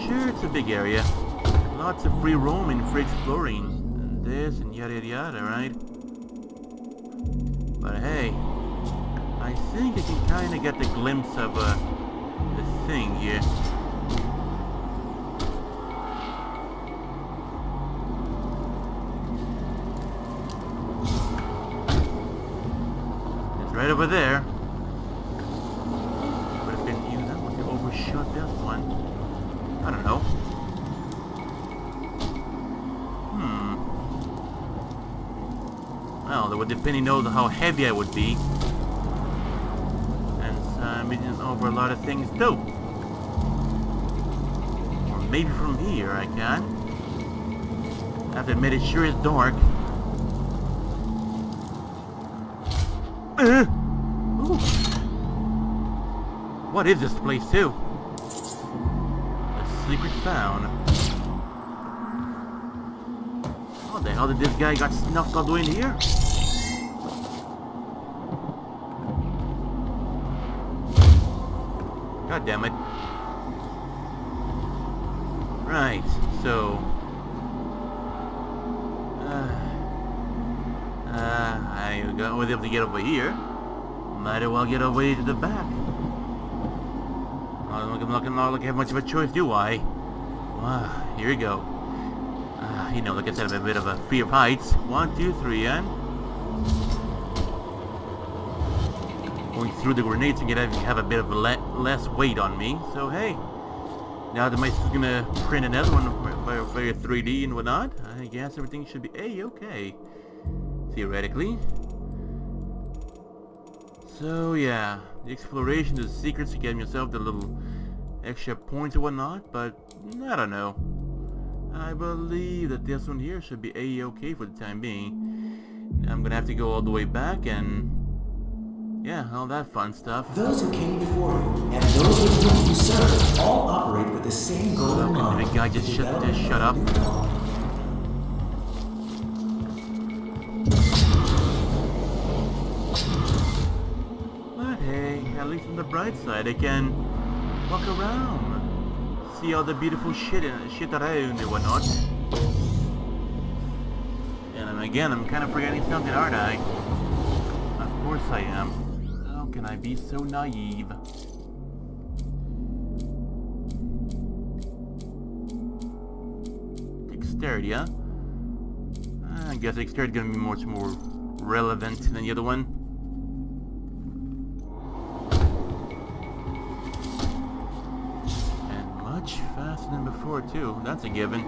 Sure, it's a big area. Lots of free roaming, free exploring. This and yada yada, right? But hey, I think I can kind of get the glimpse of uh, the thing here. It's right over there. Would have been you that one to overshot that one. I don't know. Well, that would depending on how heavy I would be. And so I'm eating over a lot of things too. Or maybe from here I can. I have to admit, it sure is dark. Uh, ooh. What is this place, too? A secret found. How the hell did this guy got snuffed all the way in here? God damn it. Right, so... Uh, uh, I was able to get over here. Might as well get over here to the back. I'm not gonna have much of a choice, do I? Wow, here we go. Uh, you know, like I said, I'm a bit of a fear of heights. One, two, three, and... Going through the grenades and get have a bit of le less weight on me, so hey. Now that my gonna print another one for, for your three D and whatnot, I guess everything should be A-okay. Theoretically. So yeah, the exploration, the secrets to get yourself the little extra points and whatnot, but I don't know. I believe that this one here should be A-okay for the time being. I'm gonna have to go all the way back and... Yeah, all that fun stuff. Those who came before you and those with whom you serve all operate with the same goal in mind. The guy just shut, just shut up. But hey, at least on the bright side, I can walk around, see all the beautiful shit and shit around and whatnot. And again, I'm kind of forgetting something, aren't I? Of course I am. Can I be so naive? Dexterity, huh? I guess dexterity is gonna be much more relevant than the other one. And much faster than before too, that's a given.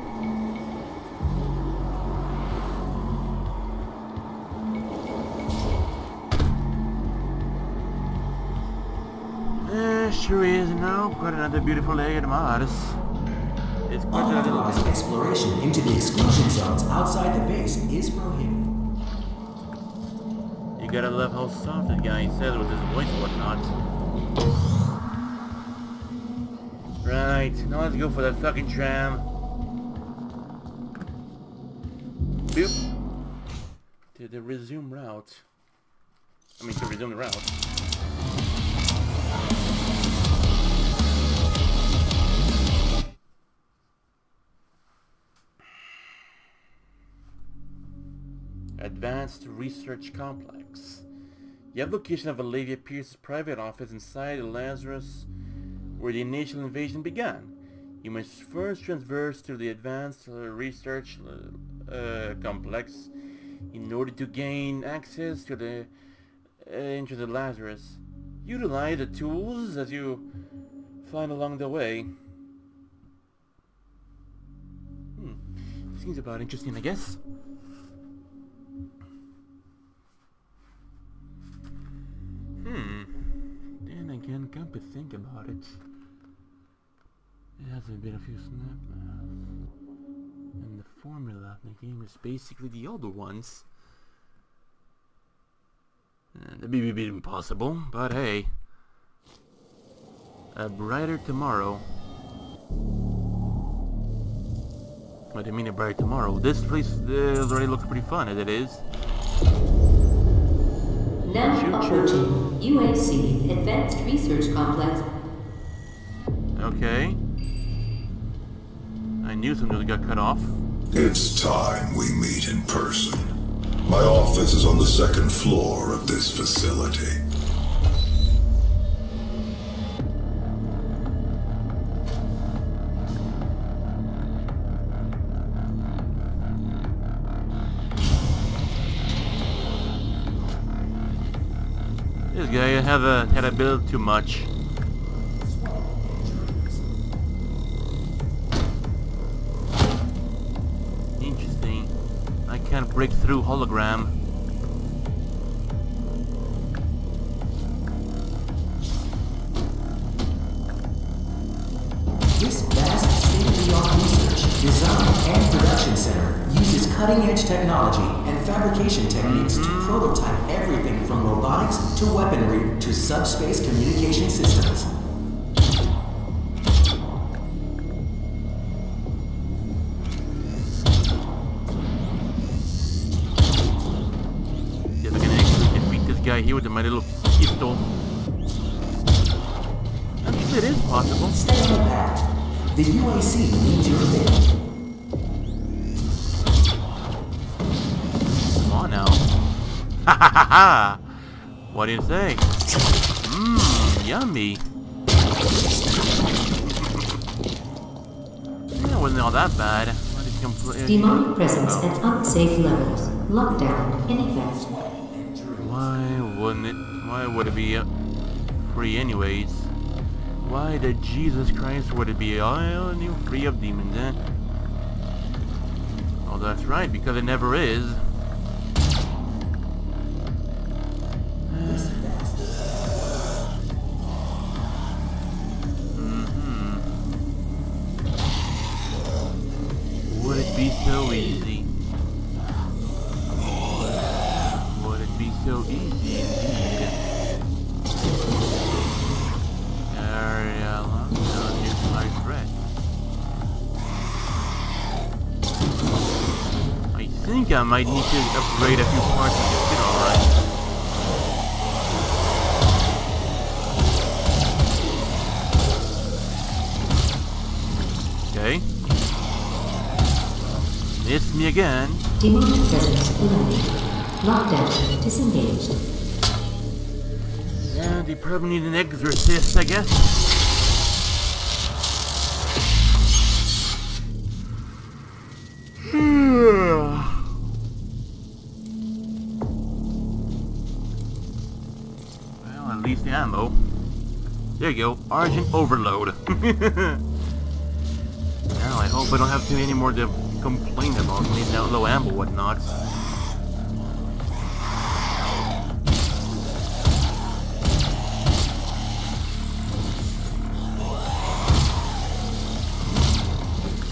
Sure is now quite another beautiful area to Mars. It's quite unauthorized exploration into the exclusion zones outside the base is prohibited. You gotta love how soft that guy says with his voice and whatnot. Right, now let's go for that fucking tram. Boop. To the resume route. I mean to resume the route. Advanced Research Complex. You have location of Olivia Pierce's private office inside Lazarus, where the initial invasion began. You must first transverse to the Advanced Research uh, Complex in order to gain access to the uh, into the Lazarus. Utilize the tools as you find along the way. Hmm. Seems about interesting, I guess. Hmm. Then again, come to think about it, it has a bit of a snap math. And the formula in the game is basically the older ones. Uh, that'd be a bit impossible, but hey. A brighter tomorrow. What do you mean a brighter tomorrow? This place uh, already looks pretty fun as it is. Now approaching U A C Advanced Research Complex. Okay. I knew something got cut off. It's time we meet in person. My office is on the second floor of this facility. I have a, had a bit too much. Interesting. I can't break through hologram. This vast state-of-the-art research, design, and production center uses cutting-edge technology and fabrication techniques to prototype everything from robotics to weaponry to subspace communication systems. If I can actually defeat this guy here with my little pistol. I guess it is possible. Stay on the path. The U A C needs your aid. Ha ha ha ha! What do you think? Mmm, yummy! That wasn't all that bad. Demonic presence oh. at unsafe levels. Lockdown in effect. Why wouldn't it? Why would it be free anyways? Why the Jesus Christ would it be all new free of demons, eh? Oh, that's right, because it never is. So easy. Would it be so easy indeed? Ariella, now here's my threat. I think I might need to upgrade a few parts of this kit, alright. It's me again. Demonic presence eliminated. Lockdown disengaged. Yeah, they probably need an exorcist, I guess. Well, at least the ammo. There you go. Argent overload. Now I hope I don't have too many more to complain about me now, low ammo whatnot.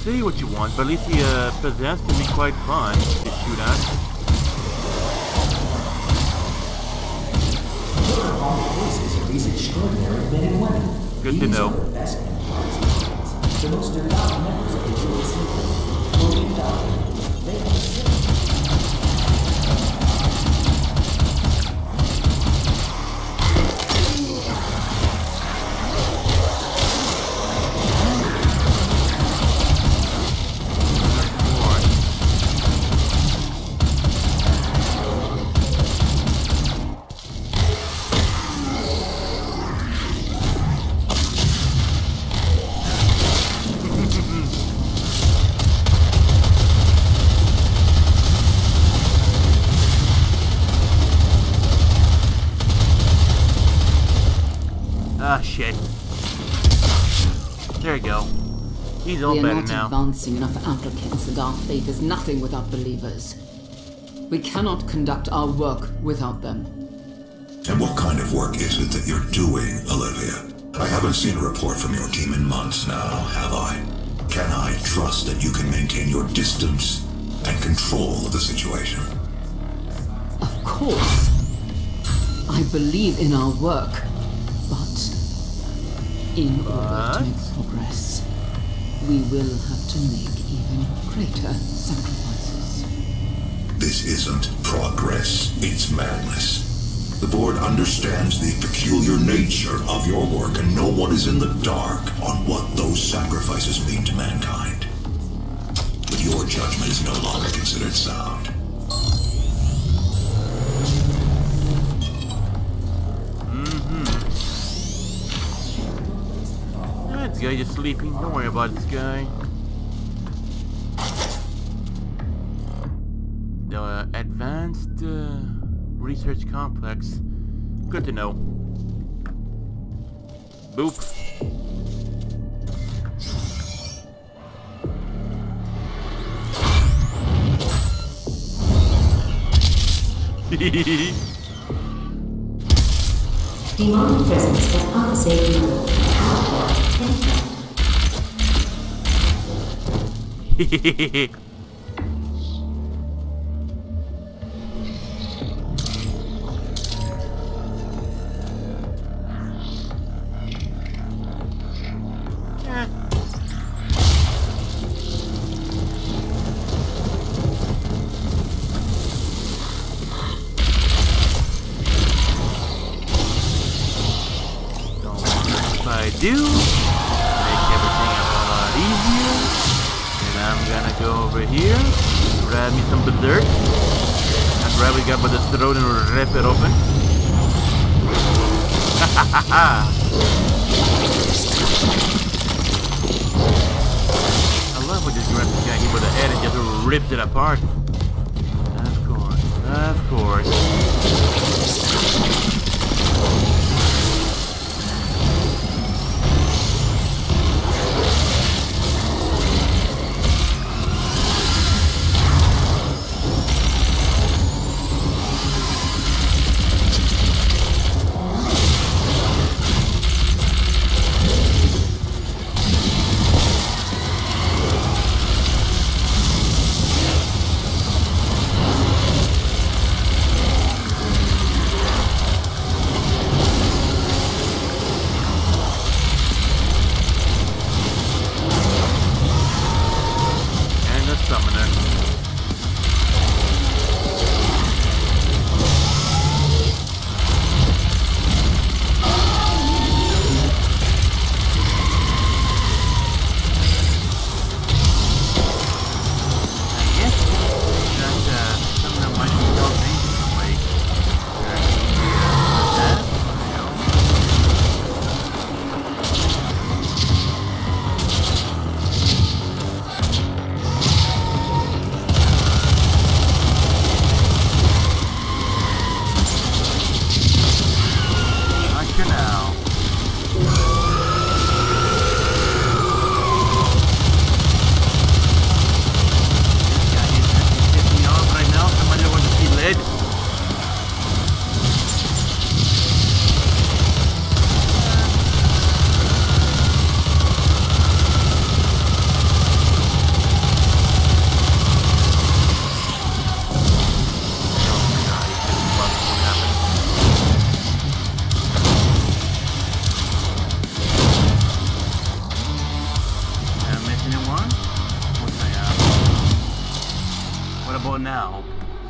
Say what you want, but at least the uh, possessed can be quite fun to shoot at. Good to know. The most devout members of the U S We are not now. advancing enough applicants, and our faith is nothing without believers. We cannot conduct our work without them. And what kind of work is it that you're doing, Olivia? I haven't seen a report from your team in months now, have I? Can I trust that you can maintain your distance and control of the situation? Of course. I believe in our work, but in order to make progress, we will have to make even greater sacrifices. This isn't progress, it's madness. The board understands the peculiar nature of your work, and no one is in the dark on what those sacrifices mean to mankind. But your judgment is no longer considered sound. This guy just sleeping. Don't worry about this guy. The uh, Advanced uh, Research Complex. Good to know. Boop. Demonic presence at unsafe level. do, make everything a whole lot easier. And I'm gonna go over here, grab me some berserk. I grab it up by the throat and rip it open. Ha ha ha ha! I love when this grabs this guy here by the head and just rips it apart. Of course, of course.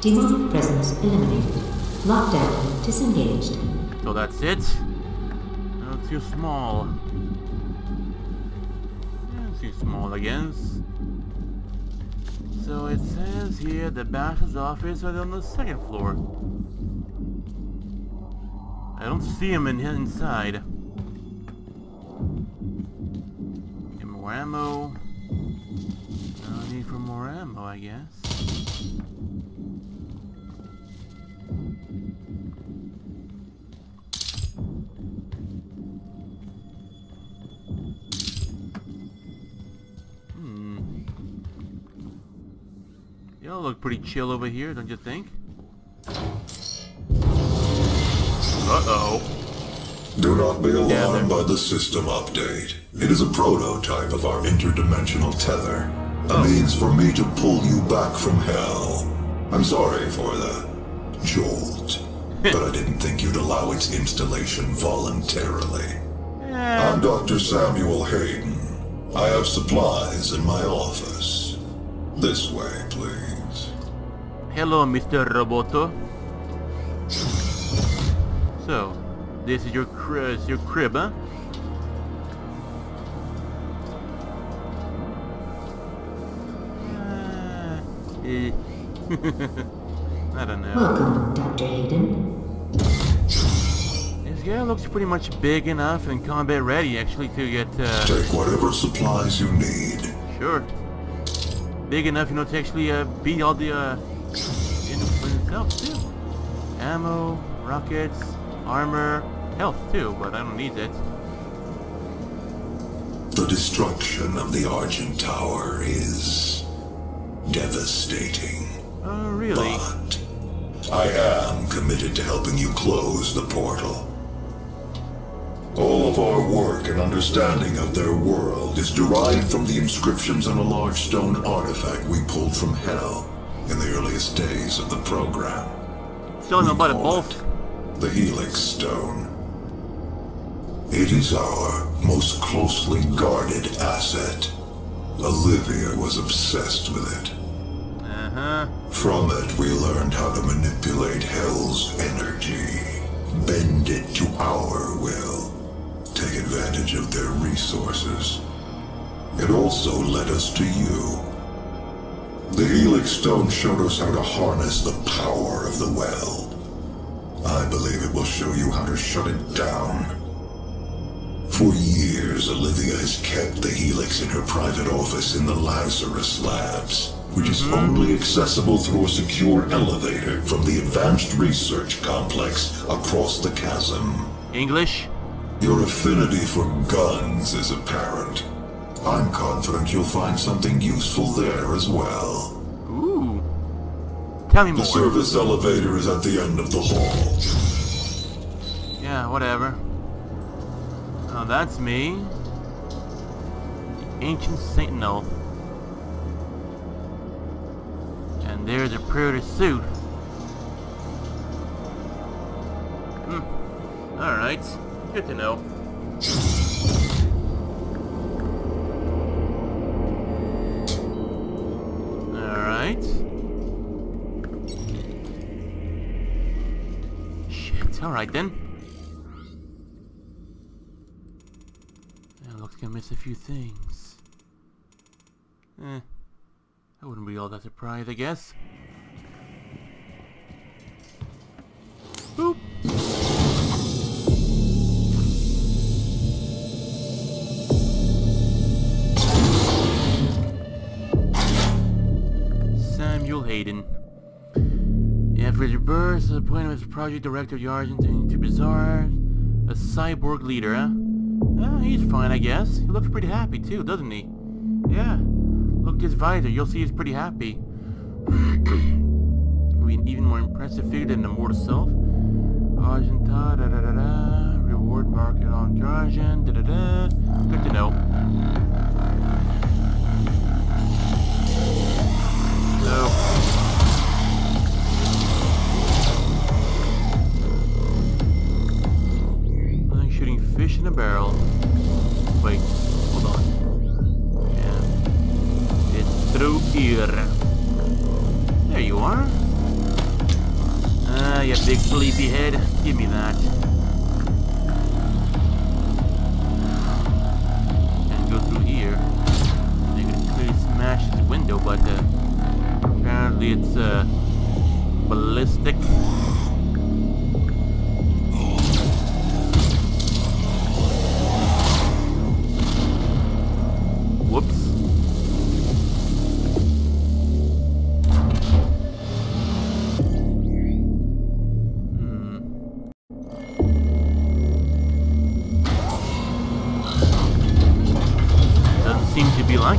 Detected presence eliminated. Lockdown disengaged. So that's it. That's too small. That's too small again. So it says here the Bash's office is on the second floor. I don't see him in his inside. Get more ammo. No need for more ammo, I guess. Y'all look pretty chill over here, don't you think? Uh-oh. Do not be alarmed by the system update. It is a prototype of our interdimensional tether. A means for me to pull you back from hell. I'm sorry for the jolt, but I didn't think you'd allow its installation voluntarily. Yeah. I'm Doctor Samuel Hayden. I have supplies in my office. This way, please. Hello, Mister Roboto. So, this is your cri your crib, huh? Uh, eh. I don't know. Welcome, Doctor Hayden. This guy looks pretty much big enough and combat ready, actually, to get. Uh, Take whatever supplies you need. Sure. Big enough, you know, to actually uh, beat all the. Uh, In, for himself too. Ammo, rockets, armor, health too, but I don't need it. The destruction of the Argent Tower is devastating. Oh, really? But I am committed to helping you close the portal. All of our work and understanding of their world is derived from the inscriptions on a large stone artifact we pulled from Hell. In the earliest days of the program. Still no about a bolt. The Helix Stone. It is our most closely guarded asset. Olivia was obsessed with it. Uh-huh. From it we learned how to manipulate Hell's energy. Bend it to our will. To take advantage of their resources. It also led us to you. The Helix Stone showed us how to harness the power of the Well. I believe it will show you how to shut it down. For years, Olivia has kept the Helix in her private office in the Lazarus labs, which is only accessible through a secure elevator from the Advanced Research Complex across the chasm. English? Your affinity for guns is apparent. I'm confident you'll find something useful there as well. Ooh. Tell me more. The service elevator is at the end of the hall. Yeah, whatever. Oh, that's me. The Ancient Sentinel. And there's a Predator suit. Hmm. Alright. Good to know. Alright. Shit. Alright then. I looks like I missed a few things. Eh. I wouldn't be all that surprised, I guess. Boop! Samuel Hayden. After his birth, the appointment as project director of the Argent Bazaar, a cyborg leader, huh? Ah, he's fine, I guess. He looks pretty happy, too, doesn't he? Yeah. Look at his visor, you'll see he's pretty happy. Be an even more impressive figure than the mortal self. Argent, da da da da. Reward market on Argent, da da da. Good to know. So. Like shooting fish in a barrel. Wait, hold on. Through here. There you are. Ah, you big sleepy head. Give me that. And go through here. You can clearly smash this window, but uh, apparently it's uh, ballistic.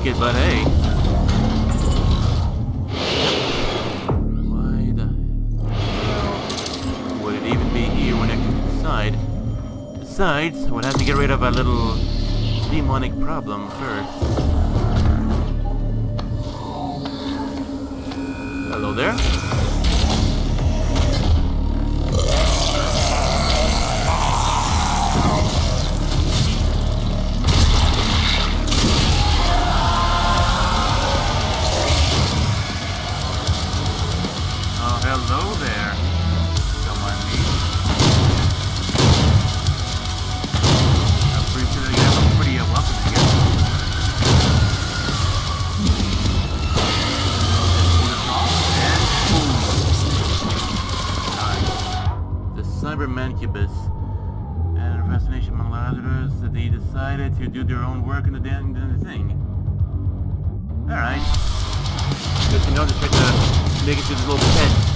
It, but hey, why the hell would it even be here when I can decide? Besides, I would have to get rid of our little demonic problem first. Hello there. Hello there. Don't mind me. I'm pretty sure they have a pretty uh, welcome again. Nice. The Cyber Mancubus and a fascination among Lazarus. They decided to do their own work in the damn thing. All right. Good to know to check the negative little pet.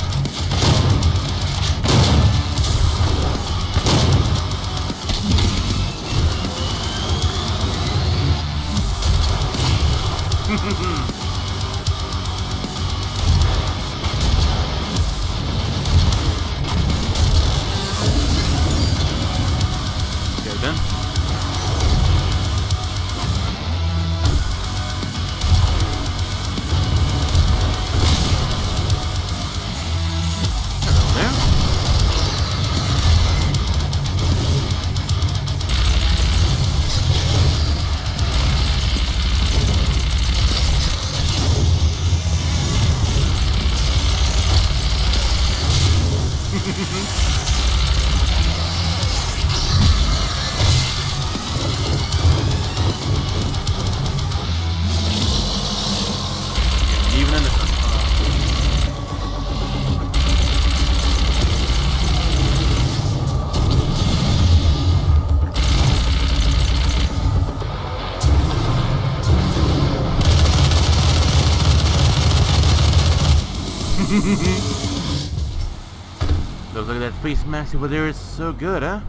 Look at that face mask over there. It's so good, huh?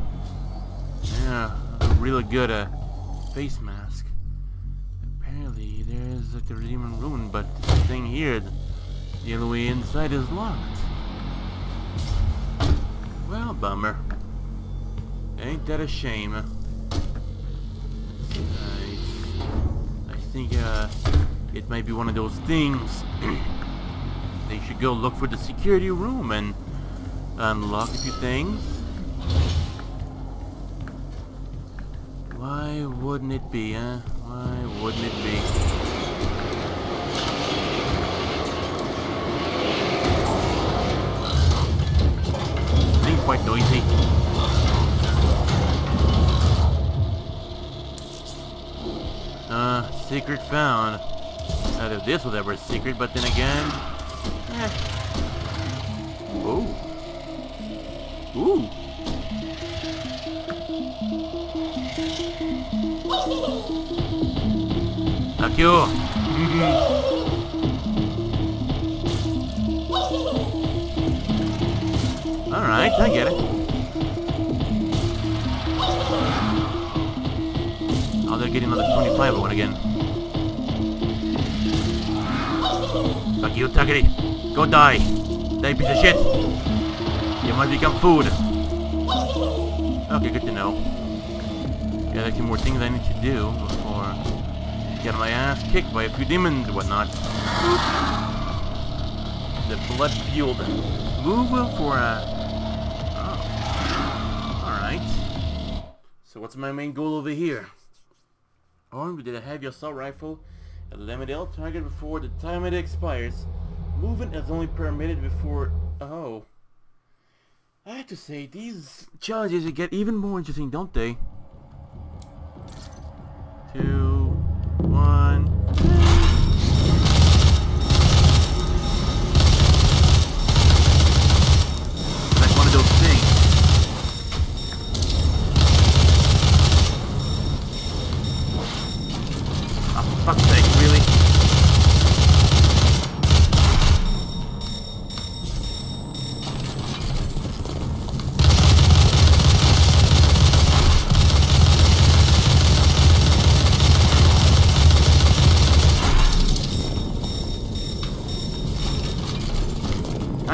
Yeah, a really good uh, face mask. Apparently, there's like the Demon Ruin, but the thing here, the other way inside is locked. Well, bummer. Ain't that a shame? I, I think uh, it might be one of those things. They should go look for the security room and unlock a few things. Why wouldn't it be, huh? Why wouldn't it be? It ain't quite noisy. Uh, secret found. Not that this was ever a secret, but then again... Eh. Oh. Ooh. Thank you. Mm-hmm. All right, I get it. Oh, they're getting another twenty-five one again. Fuck you, Tuggity. Go die. Die, piece of shit. You might become food. Okay, good to know. Yeah, there's a few more things I need to do before getting my ass kicked by a few demons and whatnot. The blood-fueled move for a... Oh. Alright. So what's my main goal over here? Armed with a heavy assault rifle, a limit L target before the time it expires. Movement is only permitted before... Oh. I have to say, these challenges get even more interesting, don't they? Two, one... That's one of those things. Ah, for fuck's sake, really?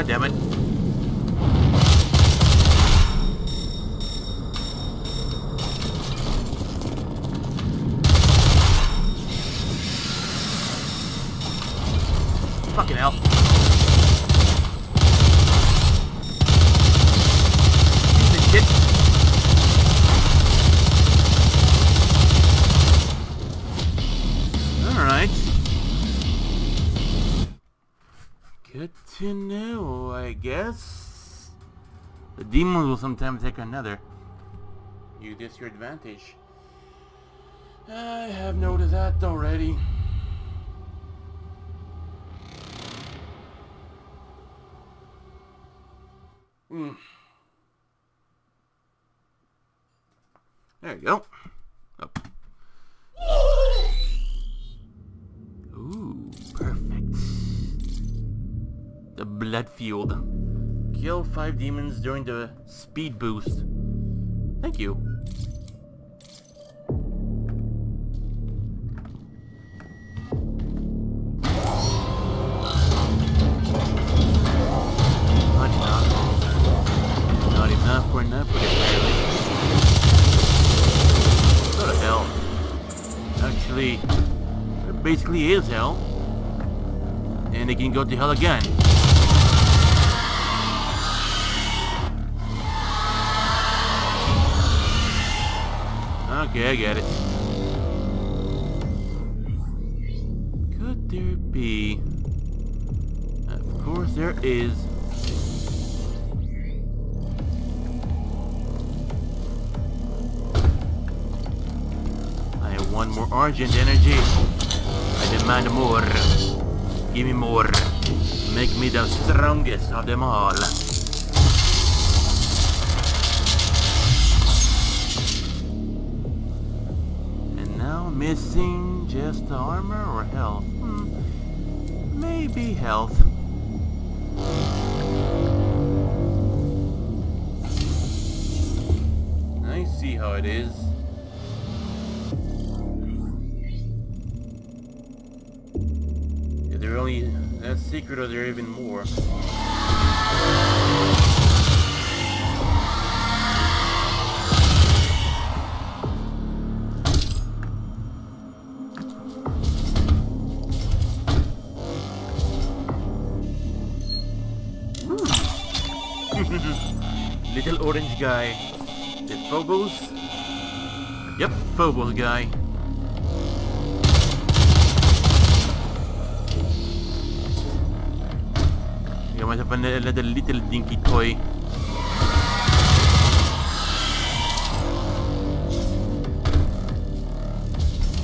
Damn it. Fucking hell. Piece of shit. Alright. Good to know. I guess the demons will sometimes take another. Use this to your advantage. I have noticed that already. Hmm. There you go. Oh. Ooh, perfect. The blood field. Kill five demons during the speed boost. Thank you. Not enough. Not enough for enough, but it's barely. Go to hell. Actually, it basically is hell. And it can go to hell again. Okay, I get it. Could there be... Of course there is. I have one more Argent energy. I demand more. Give me more. Make me the strongest of them all. Missing just armor or health? Hmm. Maybe health. I see how it is. Is there only that secret, or is there even more? Little orange guy. The Phobos? Yep, Phobos guy. You might have another little dinky toy.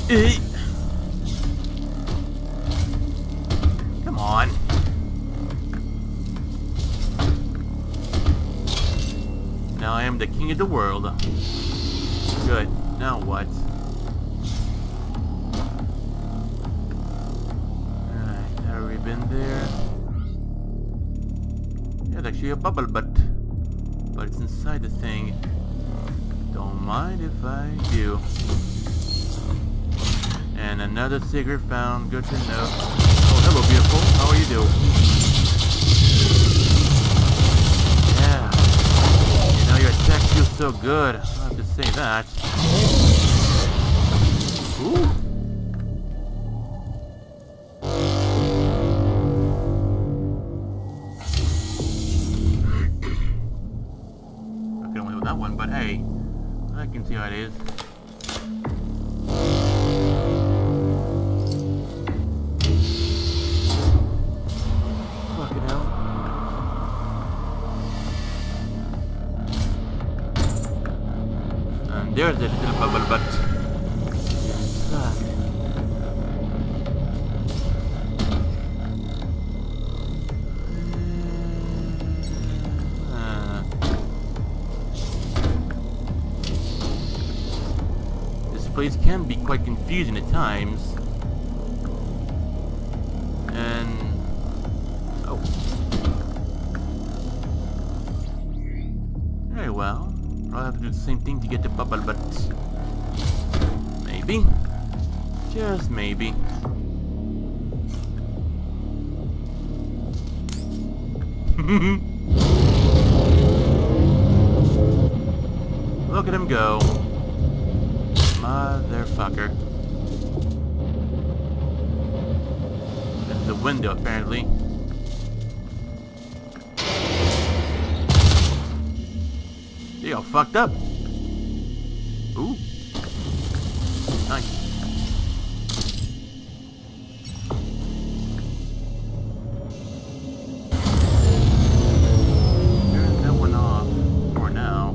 Eh. The king of the world. Good. Now what? Alright, have we been there? There's actually a bubble butt. But it's inside the thing. Don't mind if I do. And another secret found. Good to know. Oh, hello beautiful. How are you doing? That feels so good, I have to say that. Ooh. I couldn't wait with that one, but hey, I can see how it is. There's a little bubble butt. Uh, this place can be quite confusing at times. And... oh. Very well. I'll have to do the same thing to get the bubble, but maybe, just maybe. Look at him go, motherfucker. That's the window, apparently. They all fucked up. Ooh. Nice. Turn that one off for now.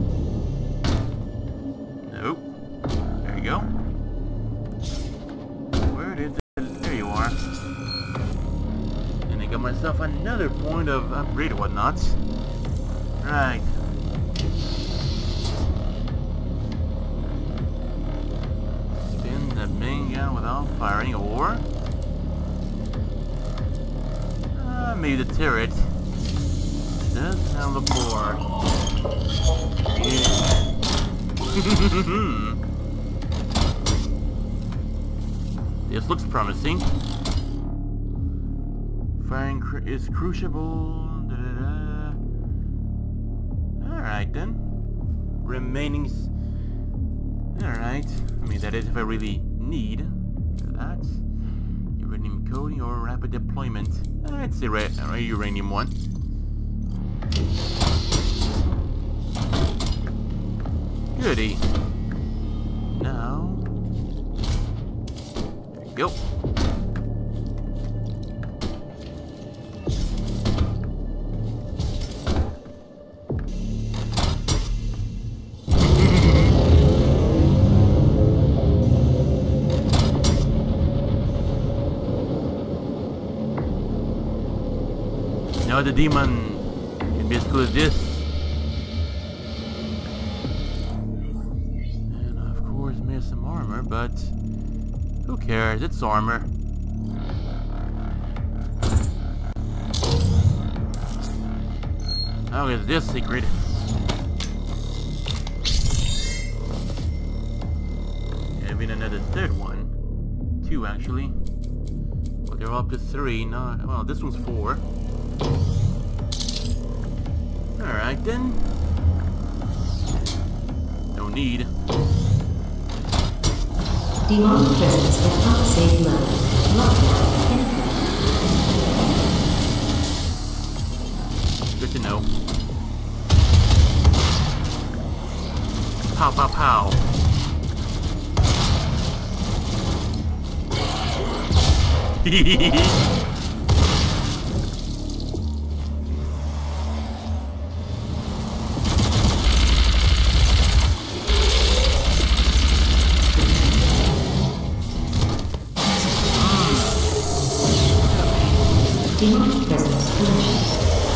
Nope. There you go. Where did the... there you are. And I got myself another point of upgrade or whatnot. Right. Firing, or uh, maybe the turret does have a bore. Yeah. This looks promising. Firing cr is Crucible. Alright then. Remaining. Alright. I mean, that is if I really need. That uranium coating or rapid deployment. That's a, ra a uranium one. Goody. Now, there you go. The demon can be as cool as this. And of course miss some armor, but who cares, it's armor. Oh, is this secret? Yeah, we need another third one. Two, actually. Well, they're up to three. No, well, this one's four. Alright, then. No need. Demonic presence at top safe level. Lockdown. Good to know. Pow, pow, pow. Demonic presence finished.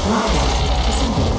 Lockdown assembled.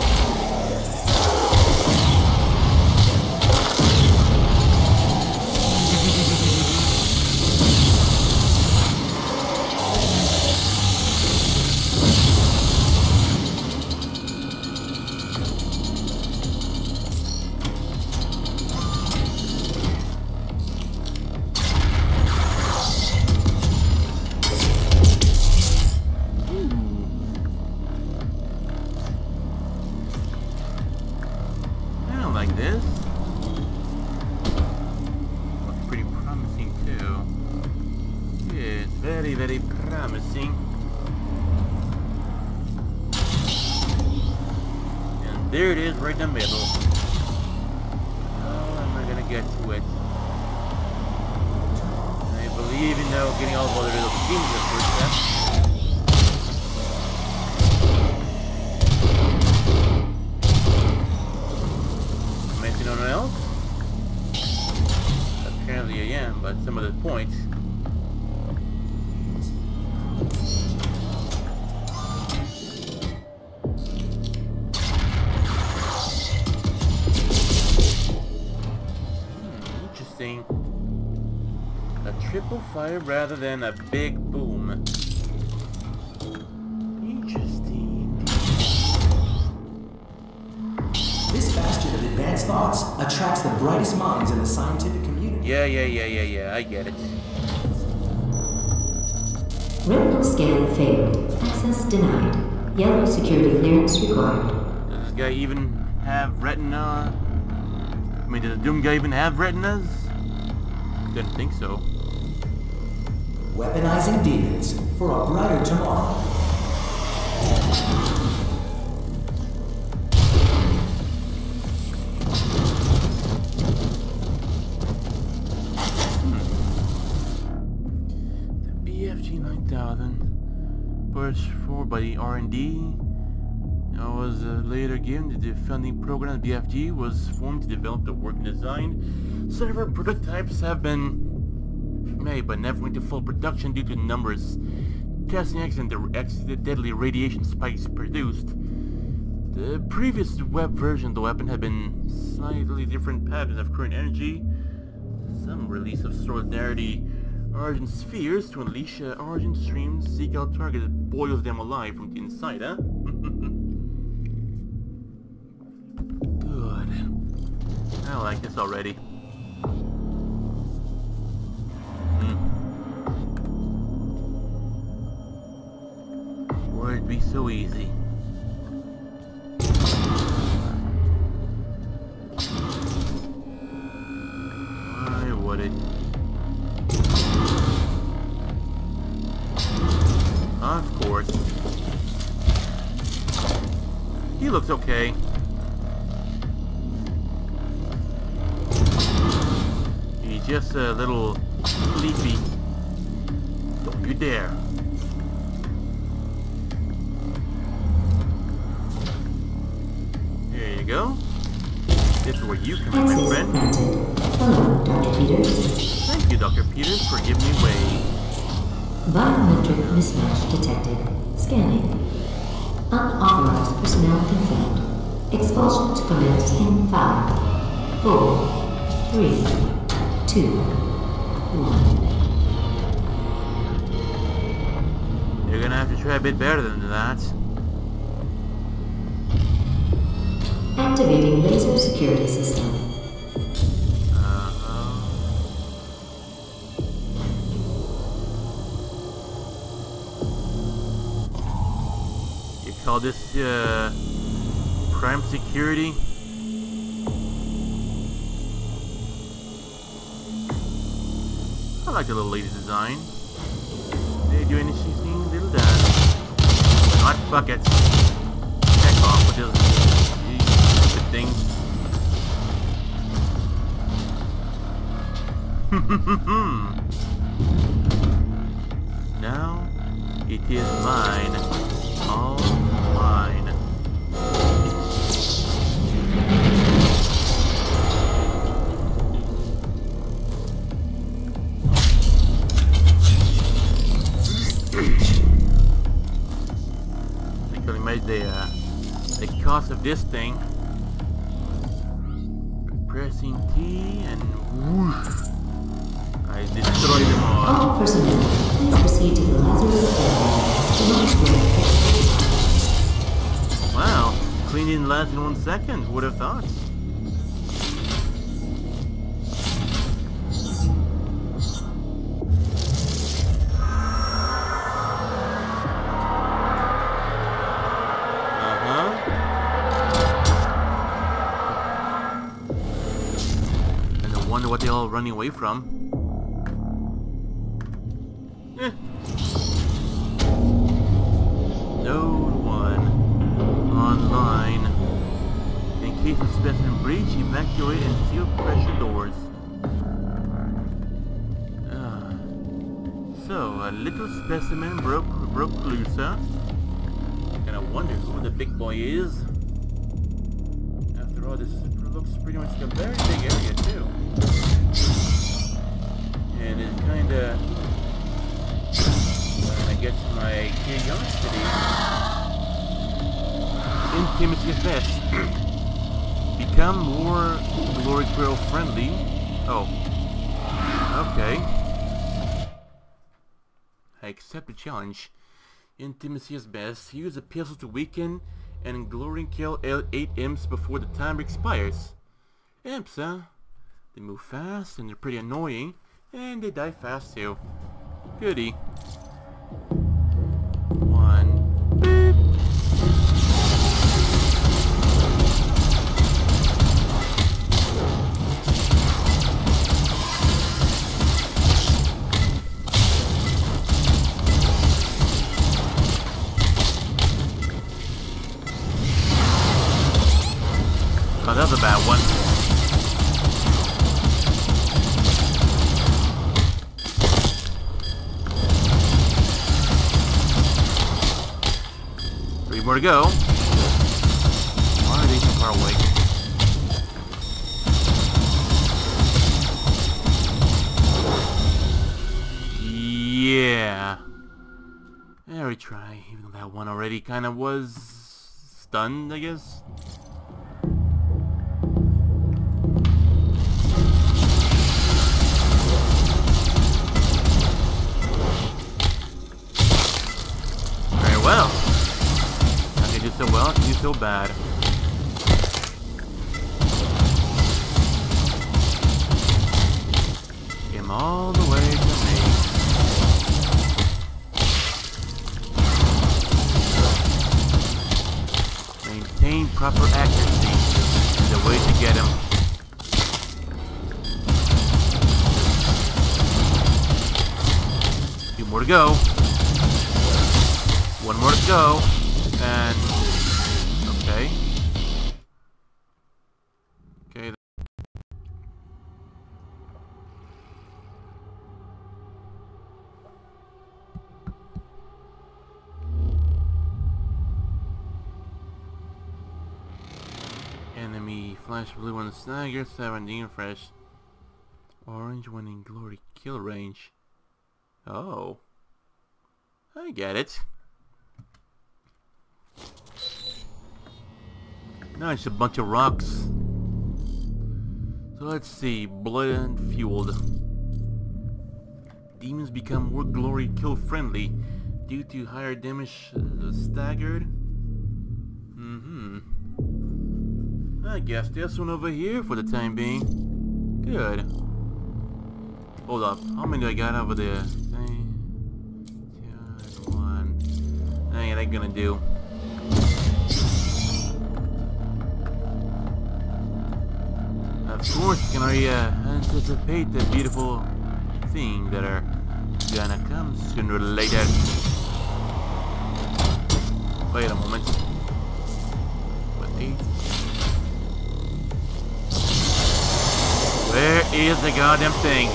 Fire rather than a big boom. Interesting. This bastion of advanced thoughts attracts the brightest minds in the scientific community. Yeah, yeah, yeah, yeah, yeah. I get it. Random scan failed. Access denied. Yellow security clearance required. Does this guy even have retina? I mean, does the Doom guy even have retinas? Didn't think so. Weaponizing demons for a brighter tomorrow. Hmm. The B F G nine thousand, pushed for by the R and D, was uh, later given to the funding program. B F G was formed to develop the working design. Several prototypes have been made, but never went to full production due to numerous testing accidents and the, ex the deadly radiation spikes produced. The previous web version of the weapon had been slightly different patterns of current energy, some release of extraordinary Argent spheres to unleash uh, Argent streams, seek out targets, boils them alive from the inside, huh? Good. I like this already. It'd be so easy. Why would it? Of course. He looks okay. He's just a little sleepy. Don't you dare. Go. This is where you come in, my friend. Hello, Doctor Peters. Thank you, Doctor Peters, for giving me way. Biometric mismatch detected. Scanning. Unauthorized personnel confirmed. Expulsion to commence in five, four, three, two, one. You're gonna have to try a bit better than that. Activating laser security system. Uh-huh. You call this uh, prime security? I like the little lady design. They doing this, she's doing a little dance. Not buckets. Heck off with those stupid things. Now it is mine. All mine. The, uh, the cost of this thing. Pressing T and whoosh. I destroyed them all. All personnel, please proceed to the Lazarus Wave. Wow, cleaning less than one second, would have thought. Running away from. Eh. Node one online. In case of specimen breach, evacuate and seal pressure doors. Uh, so a little specimen broke broke loose. Huh? I kinda wonder who the big boy is. After all, this looks pretty much like a very big area too. And it kinda, when I get to my curiosity, intimacy is best. Become more glory grill friendly. Oh, okay. I accept the challenge. Intimacy is best. Use a pistol to weaken and glory kill eight imps before the timer expires. Imps, huh? They move fast and they're pretty annoying, and they die fast too. Goody. One. Beep. Oh, that was a bad one. More to go. Why are they so far away? Yeah. There we try. Even though that one already kind of was stunned, I guess. Very well. You do so well, you do so bad. Him all the way to me. Maintain proper accuracy is the way to get him. Two more to go. One more to go. And okay. Okay. Enemy flash blue on the snagger, seventeen fresh. Orange one in glory kill range. Oh. I get it. Now it's a bunch of rocks. So let's see, blood and fueled. Demons become more glory kill friendly due to higher damage uh, staggered. Mm-hmm. I guess this one over here for the time being. Good. Hold up. How many do I got over there? Three, two, one. That ain't that gonna do. Of course, can I uh, anticipate the beautiful thing that are gonna come sooner or later? Wait a moment. Wait. Where is the goddamn thing?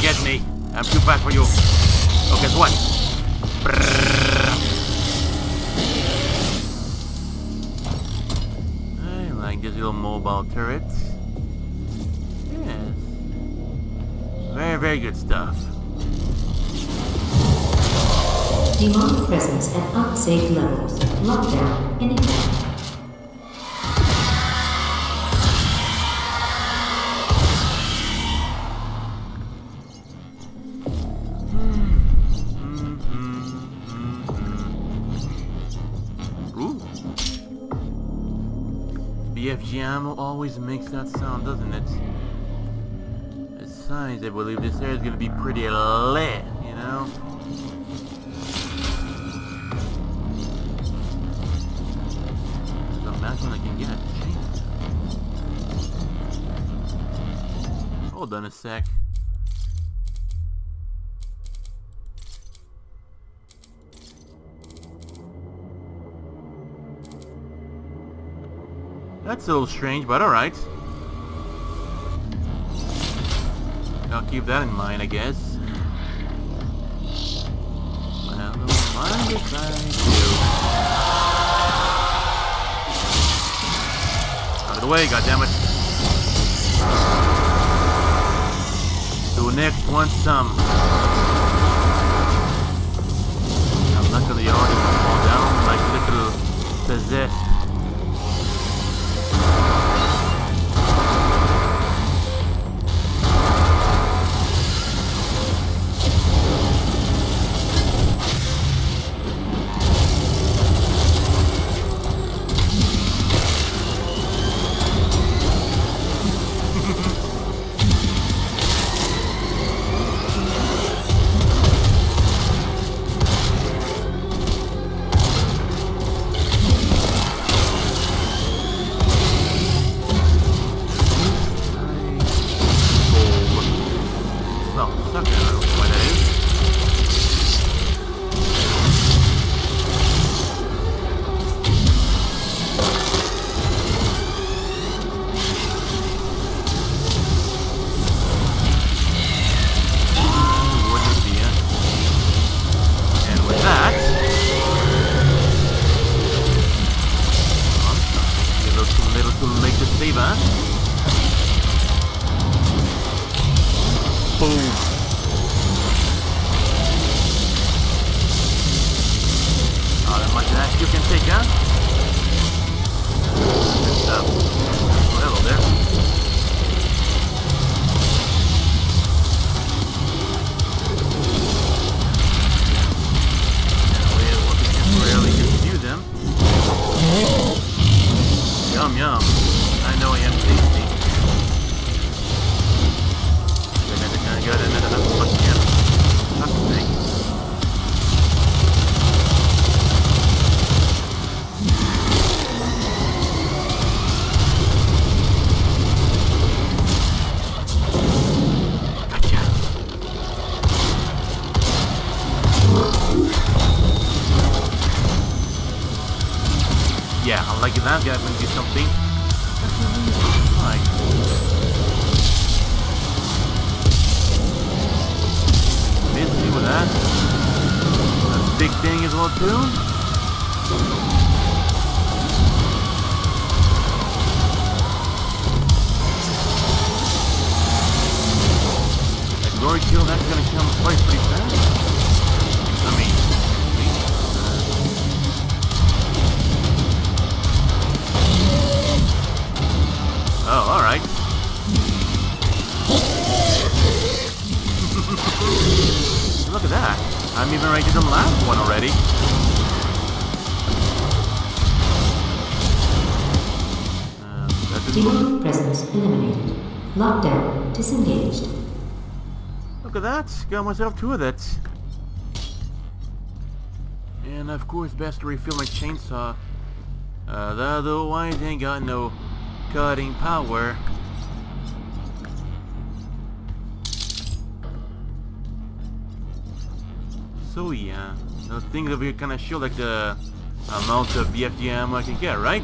Get me. I'm too fast for you. Okay, so what? I like this little mobile turret. Yes. Very, very good stuff. Demonic presence at unsafe levels. Lockdown in effect. B F G ammo always makes that sound, doesn't it? Besides, I believe this area is gonna be pretty lit, you know? This is the maximum I can get. Jeez. Hold on a sec. That's a little strange, but alright. I'll keep that in mind, I guess. Well, mind if I do. Out of the way, goddammit. So next one, some. I'm not gonna already fall down like little possessed. I'm even ready to land one already. Demon presence eliminated. Lockdown disengaged. Look at that. Got myself two of that. And of course, best to refill my chainsaw. Uh, otherwise, ain't got no cutting power. So yeah, those things over here kind of show like the amount of B F G ammo I can get, right?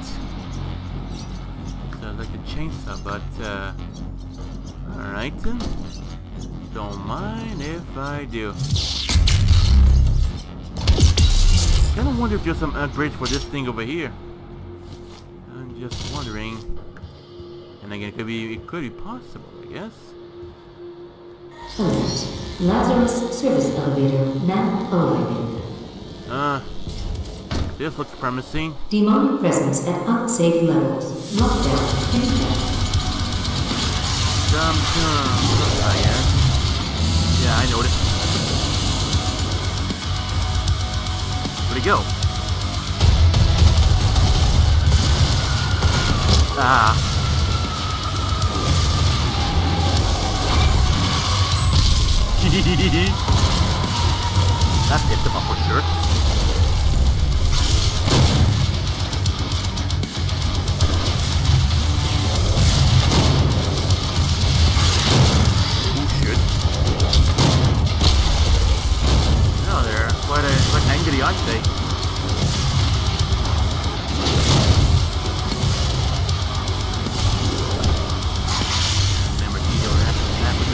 Like a chainsaw, but uh, alright then. Don't mind if I do. Kinda wonder if there's some upgrades for this thing over here. I'm just wondering. And again, it could be it could be possible, I guess. Alert. Lazarus service elevator now online. Uh This looks promising. Demonic presence at unsafe levels. Lockdown. Dumb, dumb. Oh, yeah. Yeah, I noticed. Where'd he go? Ah. That hit them up for sure. I'd say. Remember, you don't have to snap with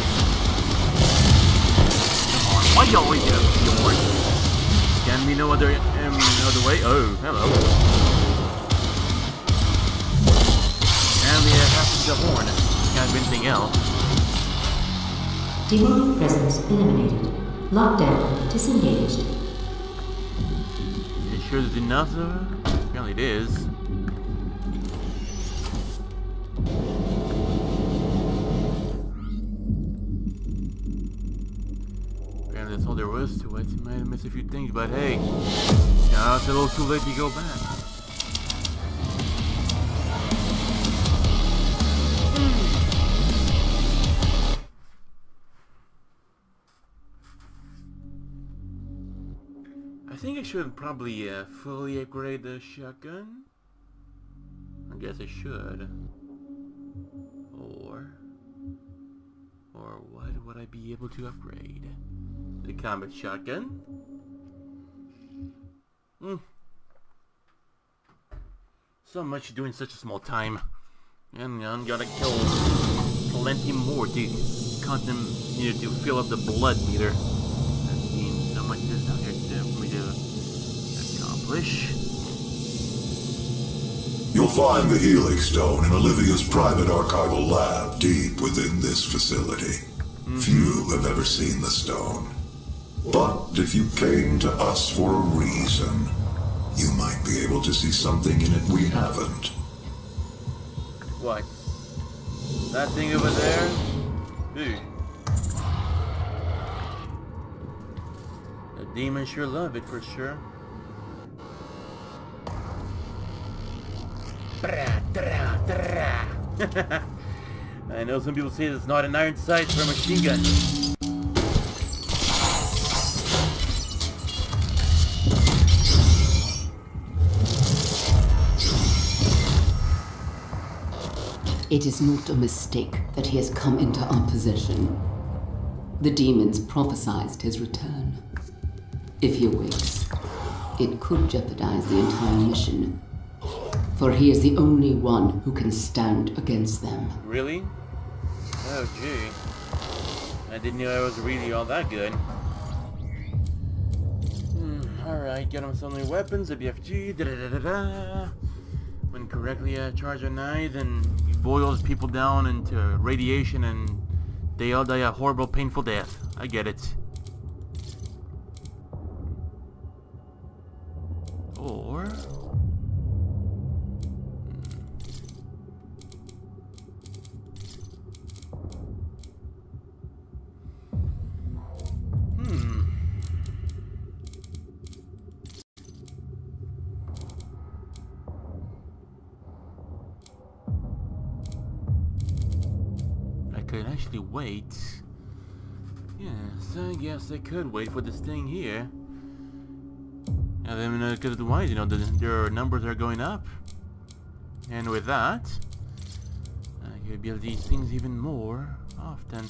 this. Come on, why do you always have to do more? Can be no other, um, no other way? Oh, hello. Apparently that happens to the horn. Can't do anything else. Demonic presence eliminated. Lockdown disengaged. Sure there's enough of it? Apparently it is. Apparently that's all there was to it. Might have missed a few things, but hey. Now it's a little too late to go back. I think I should probably uh, fully upgrade the shotgun. I guess I should. Or... Or what would I be able to upgrade? The combat shotgun? Hmm. So much doing such a small time. And I'm gonna kill plenty more to continue to fill up the blood meter. You'll find the Helix Stone in Olivia's private archival lab deep within this facility. Mm-hmm. Few have ever seen the stone. But if you came to us for a reason, you might be able to see something in it we haven't. What? That thing over there? Dude. The demons sure love it for sure. I know some people say it's not an iron sight for a machine gun. It is not a mistake that he has come into our possession. The demons prophesied his return. If he awakes, it could jeopardize the entire mission. For he is the only one who can stand against them. Really? Oh gee. I didn't know I was really all that good. Hmm, alright, get him some new weapons, a B F G, da da da da da. When correctly uh, charged a knife and he boils people down into radiation and they all die a horrible, painful death. I get it. Or... could actually wait. Yes, I guess they could wait for this thing here. And then, uh, because otherwise, you know, the, their numbers are going up. And with that, I could build these things even more often.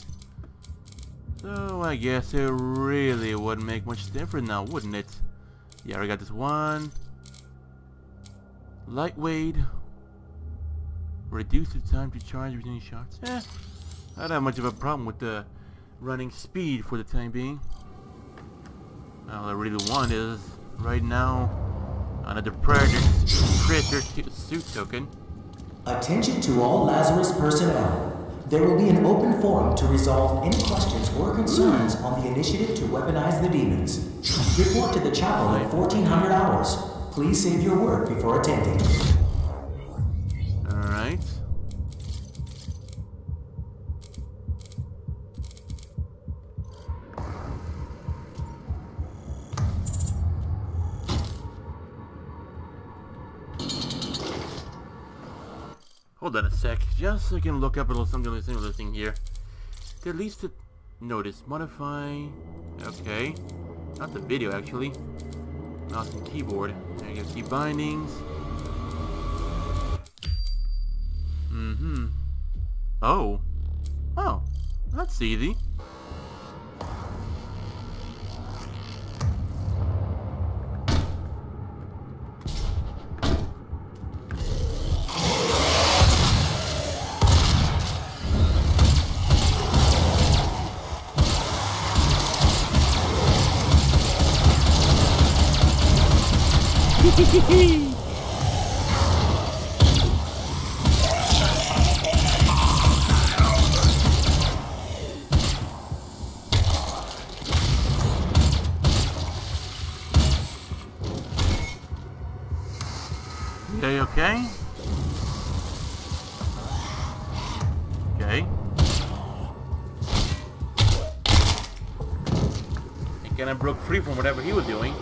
So I guess it really wouldn't make much difference now, wouldn't it? Yeah, we got this one. Lightweight. Reduce the time to charge between shots. Eh, I don't have much of a problem with the running speed for the time being. All I really want is, right now, another Predator suit token. Attention to all Lazarus personnel. There will be an open forum to resolve any questions or concerns on the initiative to weaponize the demons. Report to the chapel at fourteen hundred hours. Please save your work before attending. Alright. Hold on a sec, just so I can look up a little something, a little thing here. At least to notice, modify. Okay, not the video actually. Mouse and keyboard. There you go. Key bindings. Mm-hmm. Oh. Oh, that's easy. Broke free from whatever he was doing.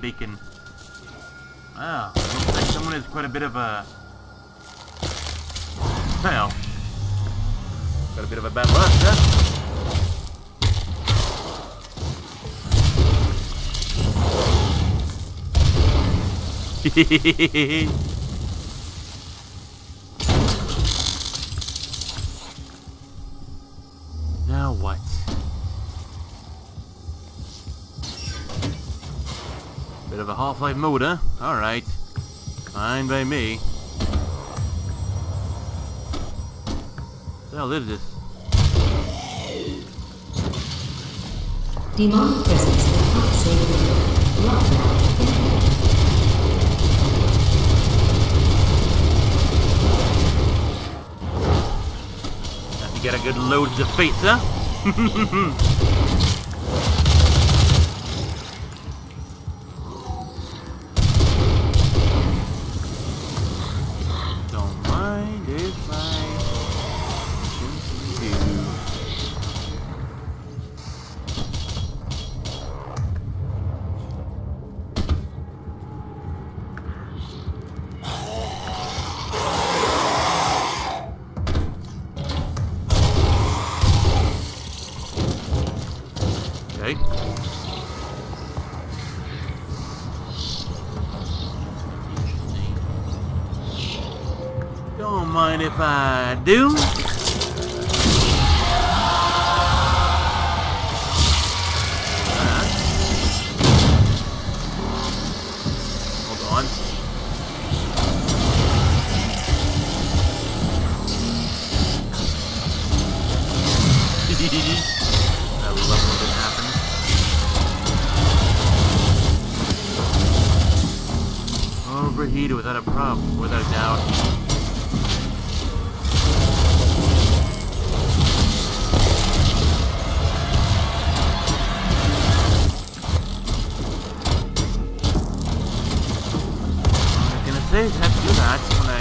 Bacon. Wow, looks like someone is quite a bit of a... Well, got a bit of a bad luck, huh? Now what? Bit of a Half-Life mode, huh? Alright. Fine by me. What the hell is this? Demonic presence will not save the world. Lock that. Have to get a good load to the face, huh? Don't mind if I do. Uh-huh. I would love when it didn't happen. Overheated without a problem, without a doubt. I'm gonna say I have to do that when I...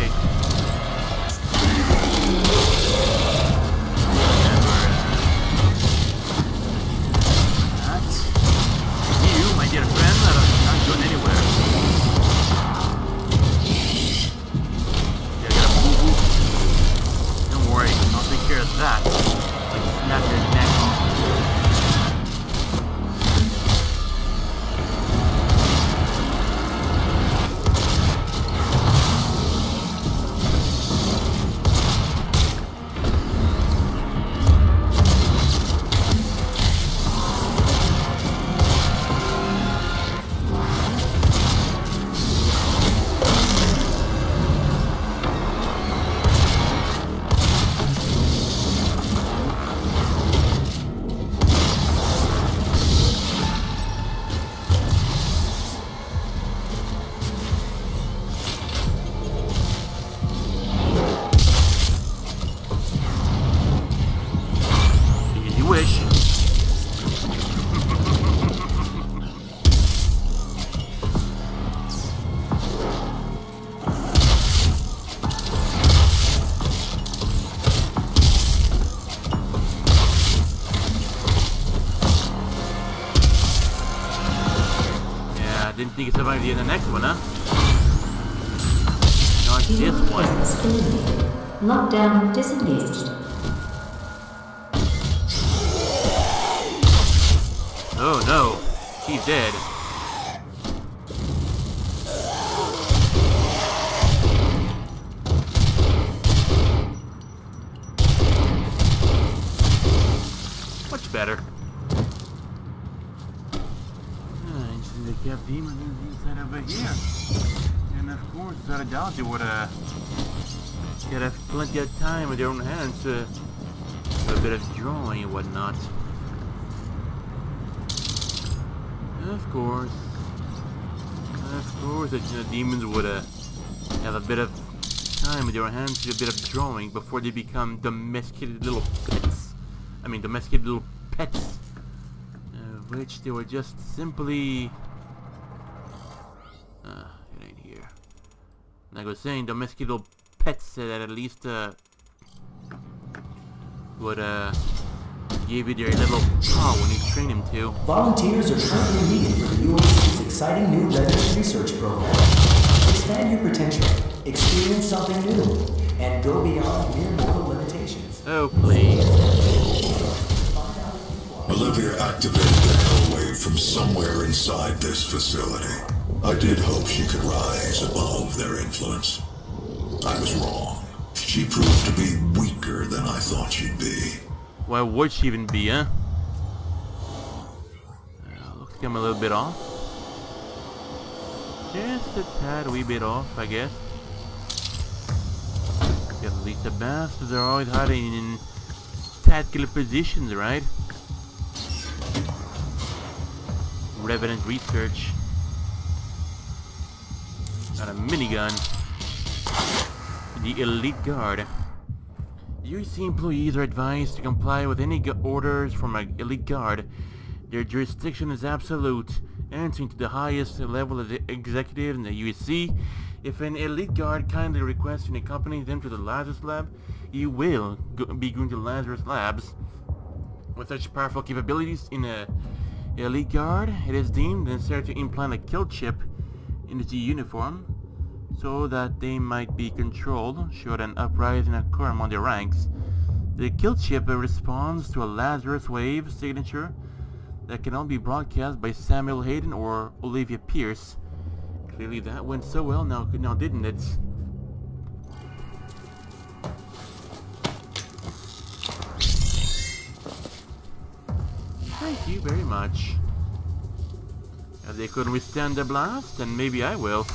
You can survive in the next one, huh? Not this one. Lockdown disengaged. Oh no, she's dead. Much better. You have demons inside over here, and of course, without a doubt, you would uh, get a plenty of time with your own hands to do a bit of drawing and whatnot. And of course, of course, the you know, demons would uh, have a bit of time with your own hands to do a bit of drawing before they become domesticated little pets. I mean, domesticated little pets, uh, which they were just simply. Like I was saying, domestic little pets that at least uh, would uh, give you their little paw when you train them to. Volunteers are currently needed for the U A C's exciting new Revenant research program. Expand your potential, experience something new, and go beyond mere mortal limitations. Oh, please. Olivia activated the hell wave from somewhere inside this facility. I did hope she could rise above their influence. I was wrong. She proved to be weaker than I thought she'd be. Why would she even be, huh? Uh, looks like I'm a little bit off. Just a tad wee bit off, I guess. Because at least the bastards are always hiding in tactical positions, right? Revenant research. Got a minigun. The Elite Guard. U A C employees are advised to comply with any orders from an Elite Guard. Their jurisdiction is absolute, answering to the highest level of the executive in the U A C. If an Elite Guard kindly requests you accompany them to the Lazarus Lab, you will go be going to Lazarus Labs. With such powerful capabilities in an Elite Guard, it is deemed necessary to implant a kill chip in the G uniform, so that they might be controlled should an uprising occur among their ranks. The kill chip responds to a Lazarus Wave signature that can only be broadcast by Samuel Hayden or Olivia Pierce. Clearly that went so well now, now didn't it? Thank you very much. If they couldn't withstand the blast, then maybe I will.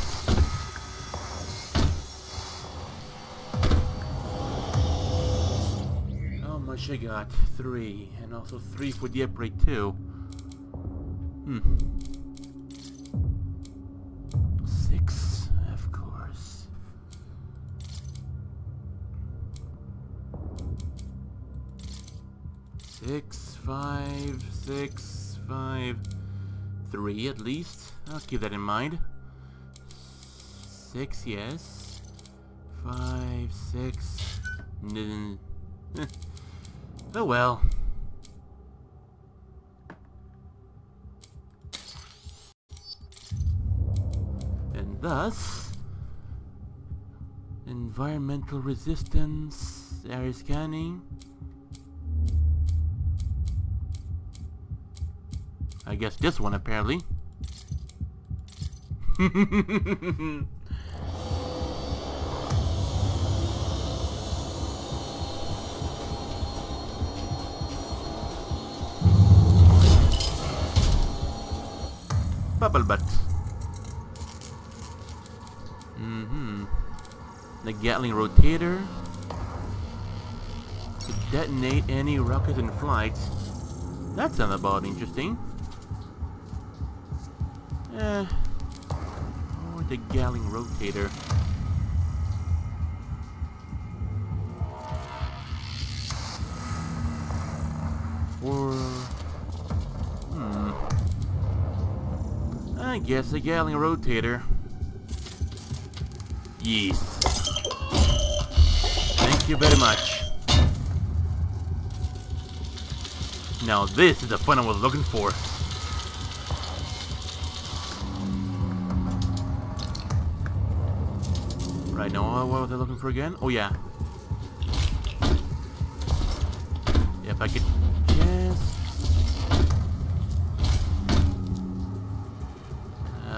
Oh much I got? Three. And also three for the upgrade too. Hmm. Six, of course. Six, five, six, five, three at least. I'll keep that in mind. Six, yes. Five, six. N oh well. And thus, environmental resistance, area scanning. I guess this one apparently. Bubble butt. Mm-hmm. The Gatling rotator to detonate any rockets in flight. That sounds about interesting. Eh. Or the Gatling rotator. Or. Hmm. I guess a Gatling rotator. Yes. Thank you very much. Now this is the fun I was looking for. Right now, what was I looking for again? Oh yeah. If I could just...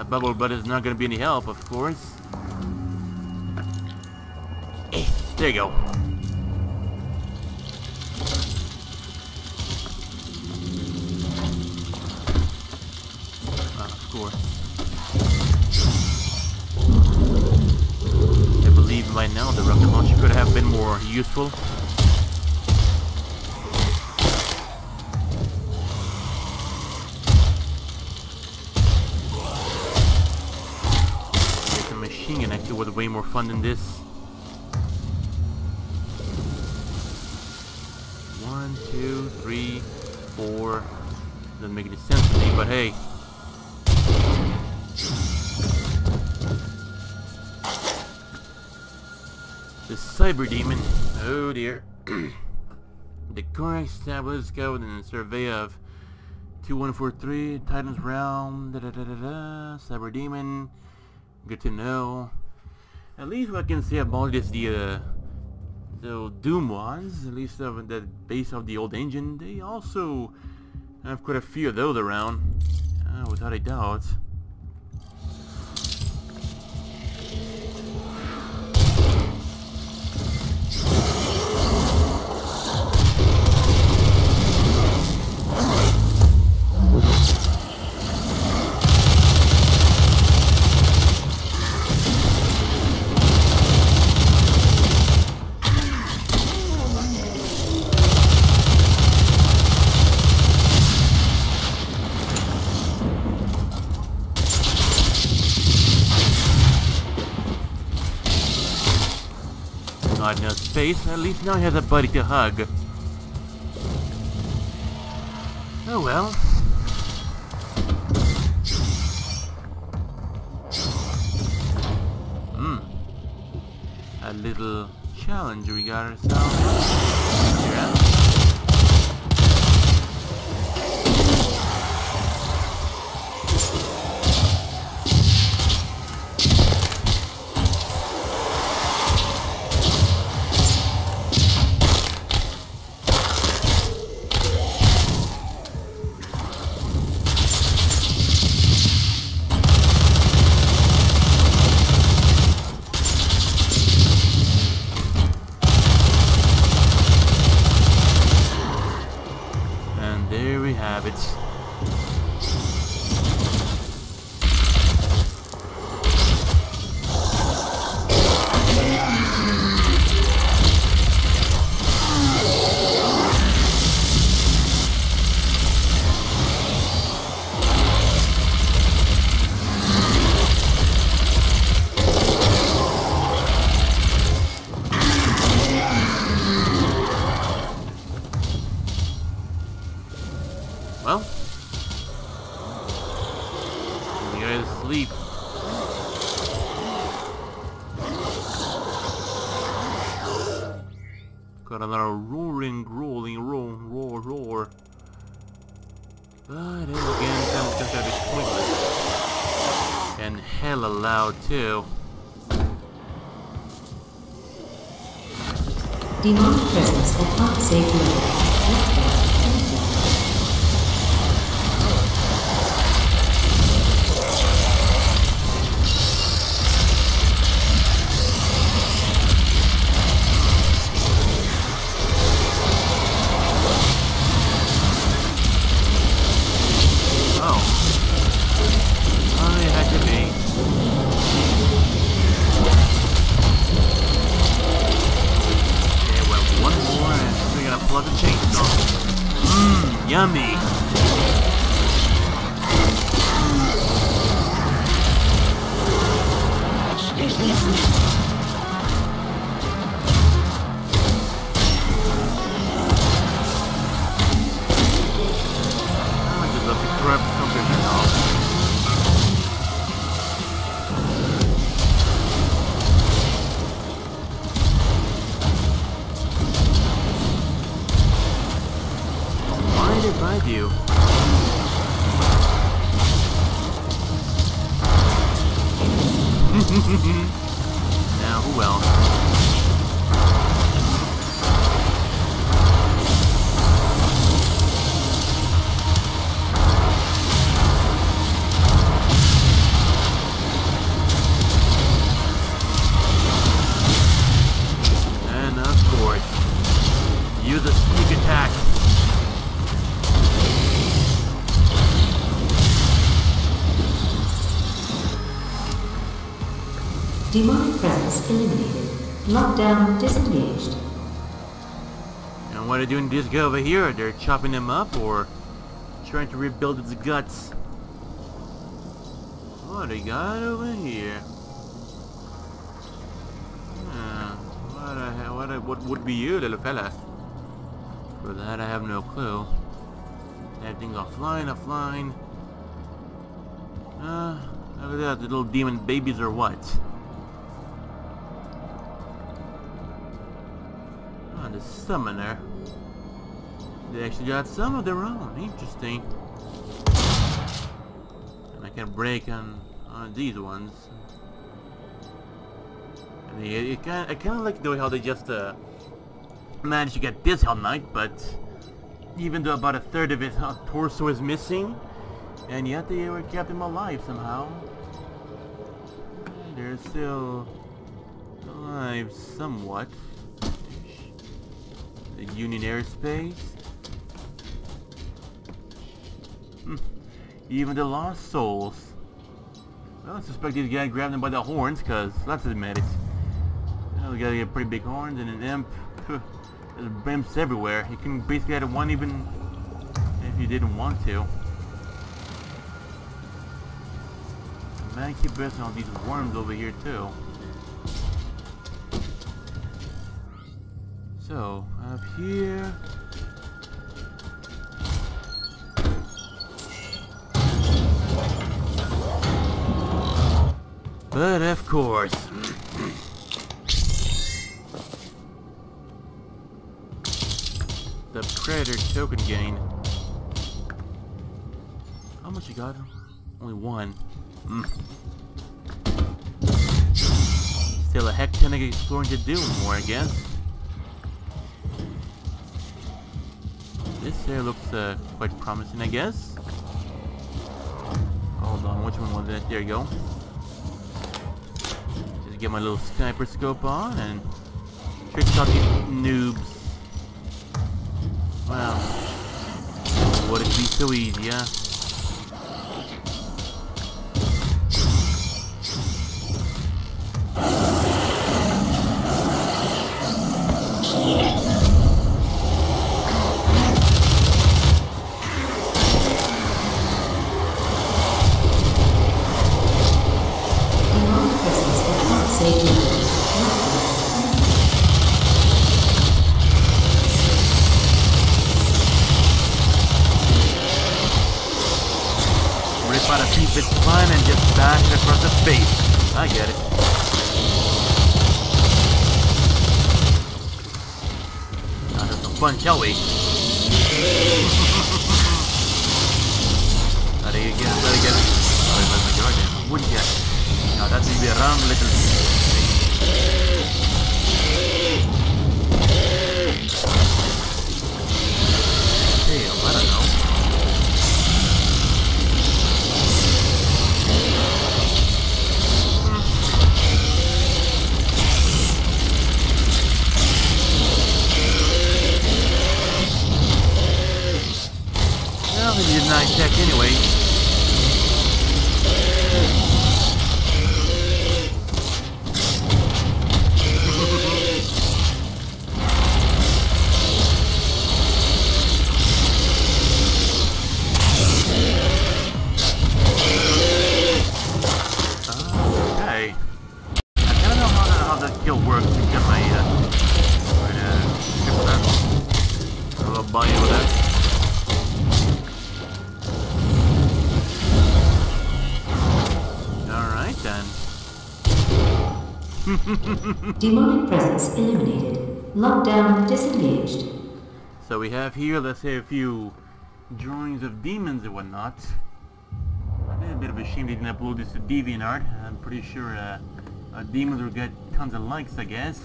Bubble butt is not going to be any help, of course. Hey, there you go. Uh, of course. I believe by now the rocket launcher could have been more useful. Way more fun than this. One, two, three, four. Doesn't make any sense to me, but hey. The Cyberdemon. Oh dear. The current established code in a survey of two one four three, Titan's realm, da da da da da, Cyberdemon. Good to know. At least what I can say about is the uh, the Doom ones, at least of the base of the old engine, they also have quite a few of those around, uh, without a doubt. Space, at least now he has a buddy to hug. Oh well. Hmm. A little challenge we got ourselves. got another roaring, rolling, roar, roar, roar. But then again, sounds just a bit pointless. And hella loud too. Demonic presence for fuck's sake. Oh. I had to be. Plug and chain star. Mmm, yummy. I just love to grab something now. I do. Now who else? And of course, use a sneak attack. Demonic presence eliminated. Lockdown disengaged. And what are they doing to this guy over here? They're chopping him up or trying to rebuild its guts? What do you got over here? Hmm. What, a, what, a, what would be you, little fella? For that I have no clue. Everything's offline, offline. Uh, look at that, the little demon babies or what? The summoner. They actually got some of their own. Interesting. And I can break on on these ones. I mean, it, it kind I kind of like the way how they just uh, managed to get this Hell Knight, but even though about a third of his uh, torso is missing, and yet they were kept him alive somehow. They're still alive somewhat. Union airspace. Hmm. Even the lost souls. Well, I suspect these guys grabbed them by the horns, cause let's admit it. Well, we gotta get pretty big horns and an imp. There's bimps everywhere. You can basically have one even if you didn't want to. Man, keep busting on these worms over here too. So, up here... But of course... The Predator token gain. How much you got? Only one. Mm. Still a hectonic exploring to do more, I guess. This here looks uh, quite promising, I guess. Hold on, which one was it? There you go. Just get my little sniper scope on and trick shot these noobs. Wow. Would it be so easy, huh? fun, Kelly. That again, that again. Oh, he left my guard down. What do you get? Now that's gonna be a round little thing. Hey, I'll let her know. Well, he did not check anyway. Okay. I don't know how that skill works to get my uh, right, uh, ship with that. A little bunny with that. Demonic presence eliminated. Lockdown disengaged. So we have here, let's say, a few drawings of demons and whatnot. A bit of a shame they didn't upload this to DeviantArt. I'm pretty sure uh, uh, demons will get tons of likes, I guess.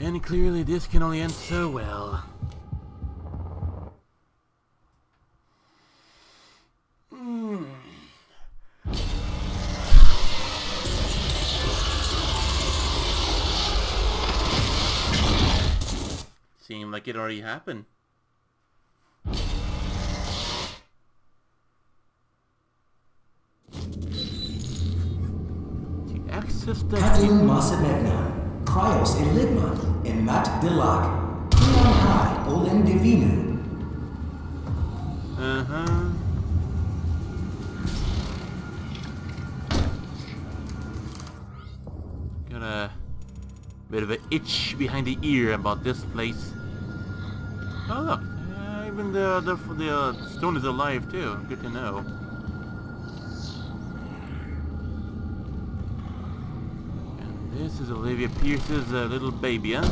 And clearly this can only end so well. Seemed like it already happened. To access the Captain Masamedna, Cryos Elidma, and Matt Dilak, Kulan High, Olen Divina. Uh huh. Got a bit of an itch behind the ear about this place. Oh look, uh, even the the, the uh, stone is alive too. Good to know. And this is Olivia Pierce's uh, little baby, huh?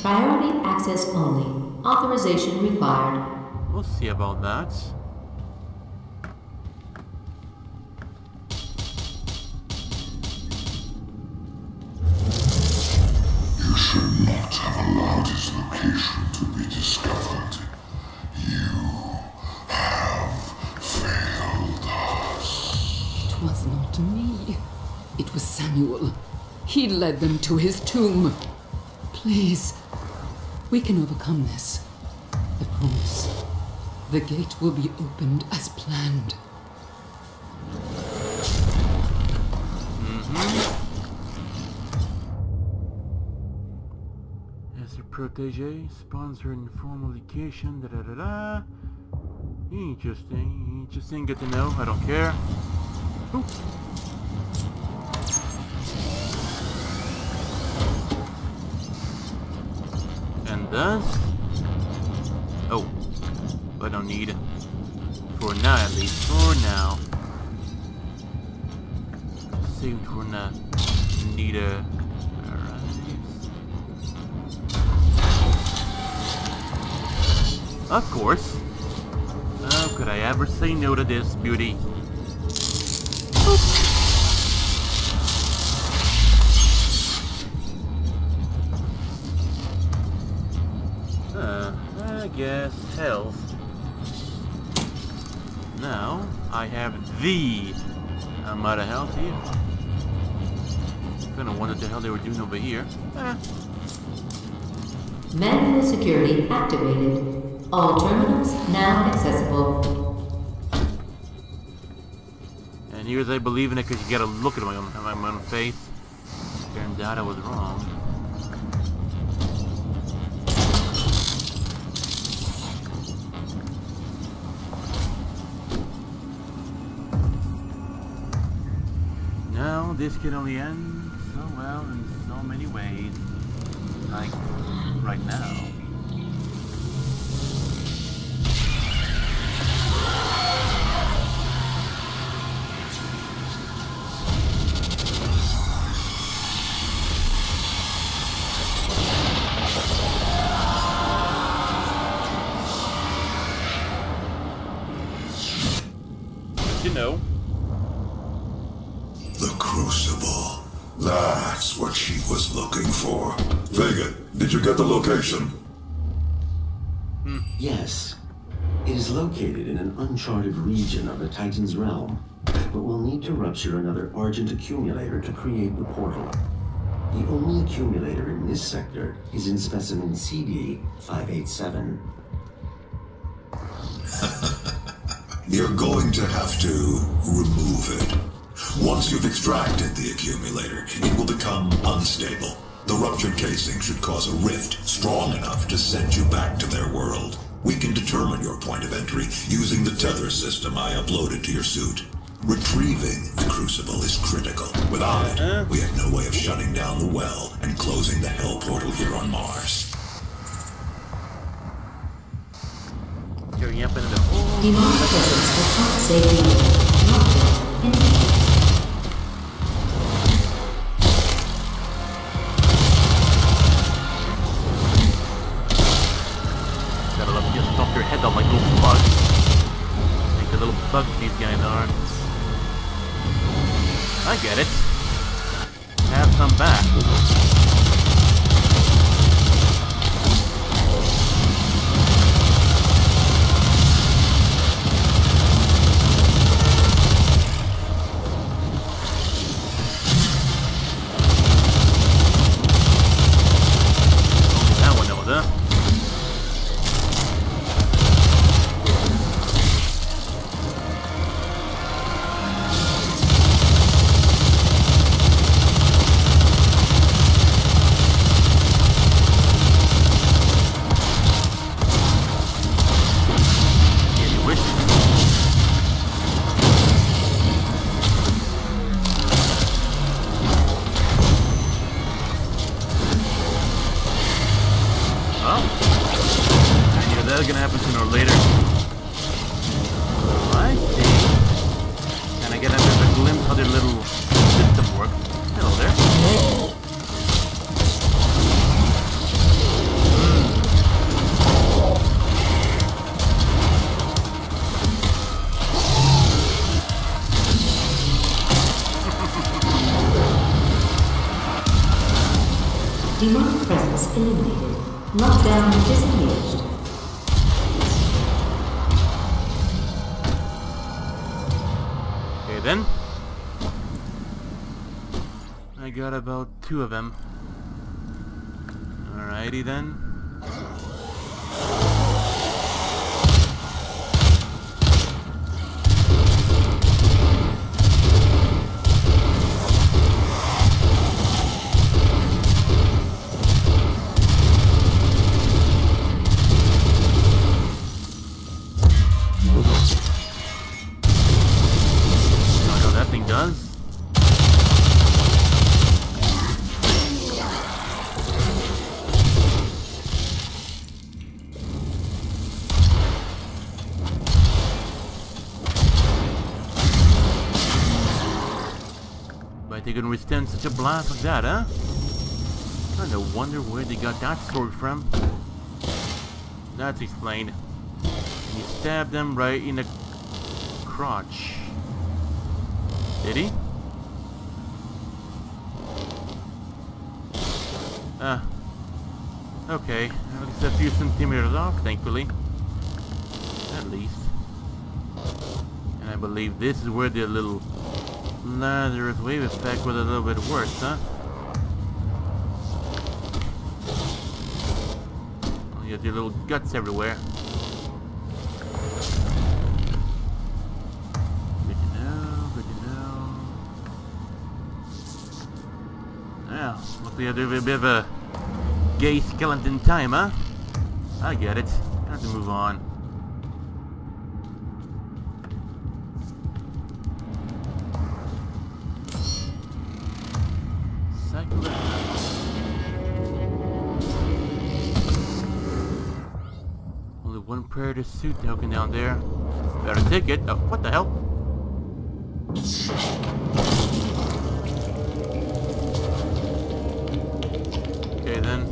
Priority access only. Authorization required. We'll see about that. You should not have allowed his location to be discovered. You have failed us. It was not me. It was Samuel. He led them to his tomb. Please, we can overcome this. I promise. The gate will be opened as planned. Mm-hmm. Protege, sponsor, informal education, da da da da. Interesting, interesting, good to know, I don't care. Ooh. And thus... Oh, I don't need it. For now at least, for now. Save it for now. Need a... Of course. How could I ever say no to this beauty? Oops. Uh, I guess health. Now I have the amount of health here. Kinda wonder what the hell they were doing over here. Eh. Manual security activated. All terminals now accessible. And here's I believe in it because you gotta look at my own, my own face. Turns out I was wrong. Now this can only end so well in so many ways. Like right now. Crucible. That's what she was looking for. Vega, did you get the location? Yes. It is located in an uncharted region of the Titan's realm, but we'll need to rupture another Argent Accumulator to create the portal. The only accumulator in this sector is in specimen C D five eighty-seven. You're going to have to remove it. Once you've extracted the accumulator, it will become unstable. The ruptured casing should cause a rift strong enough to send you back to their world. We can determine your point of entry using the tether system I uploaded to your suit. Retrieving the Crucible is critical. Without it, we have no way of shutting down the well and closing the Hell portal here on Mars. Going up into the hole. Demand physics for top safety. Get it. Have some back. That one knows, huh? Got about two of them. Alrighty then. Not how that thing does. They can withstand such a blast like that, huh? Kinda wonder where they got that sword from. That's explained. And he stabbed them right in the crotch. Did he? Ah. Uh, okay. At least a few centimeters off, thankfully. At least. And I believe this is where the little Lazarus Wave effect was a little bit worse, huh? Oh, you got your little guts everywhere. Good to know, good to know. Well, luckily I do a bit of a gay skeleton time, huh? I get it. I have to move on. Predator suit token down there. Better take it. Oh, what the hell? Okay then.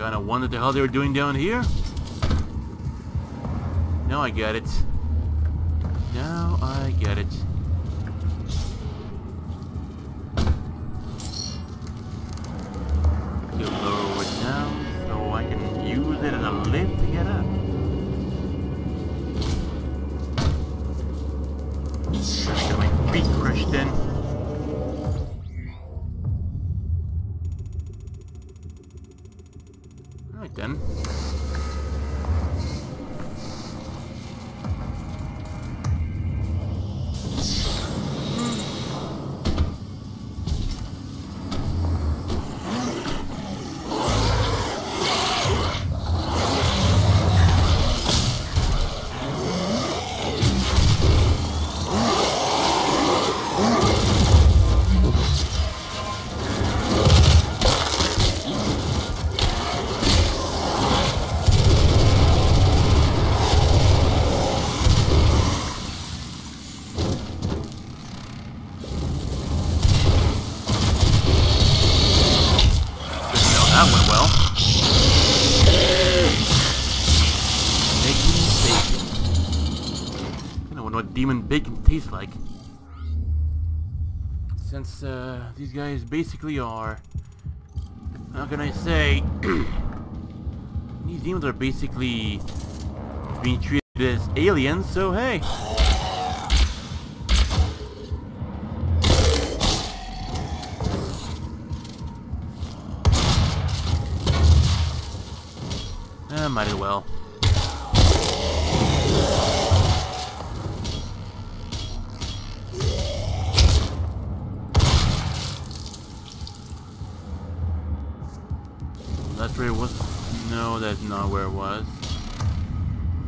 Kinda wondered the hell they were doing down here. Now I get it. Now I get it. Still lower it down so I can use it as a lift to get up. Got my feet crushed in. Then. Demon bacon tastes like, since uh, these guys basically are, how can I say, these demons are basically being treated as aliens, so hey. Uh, might as well. That's not where it was.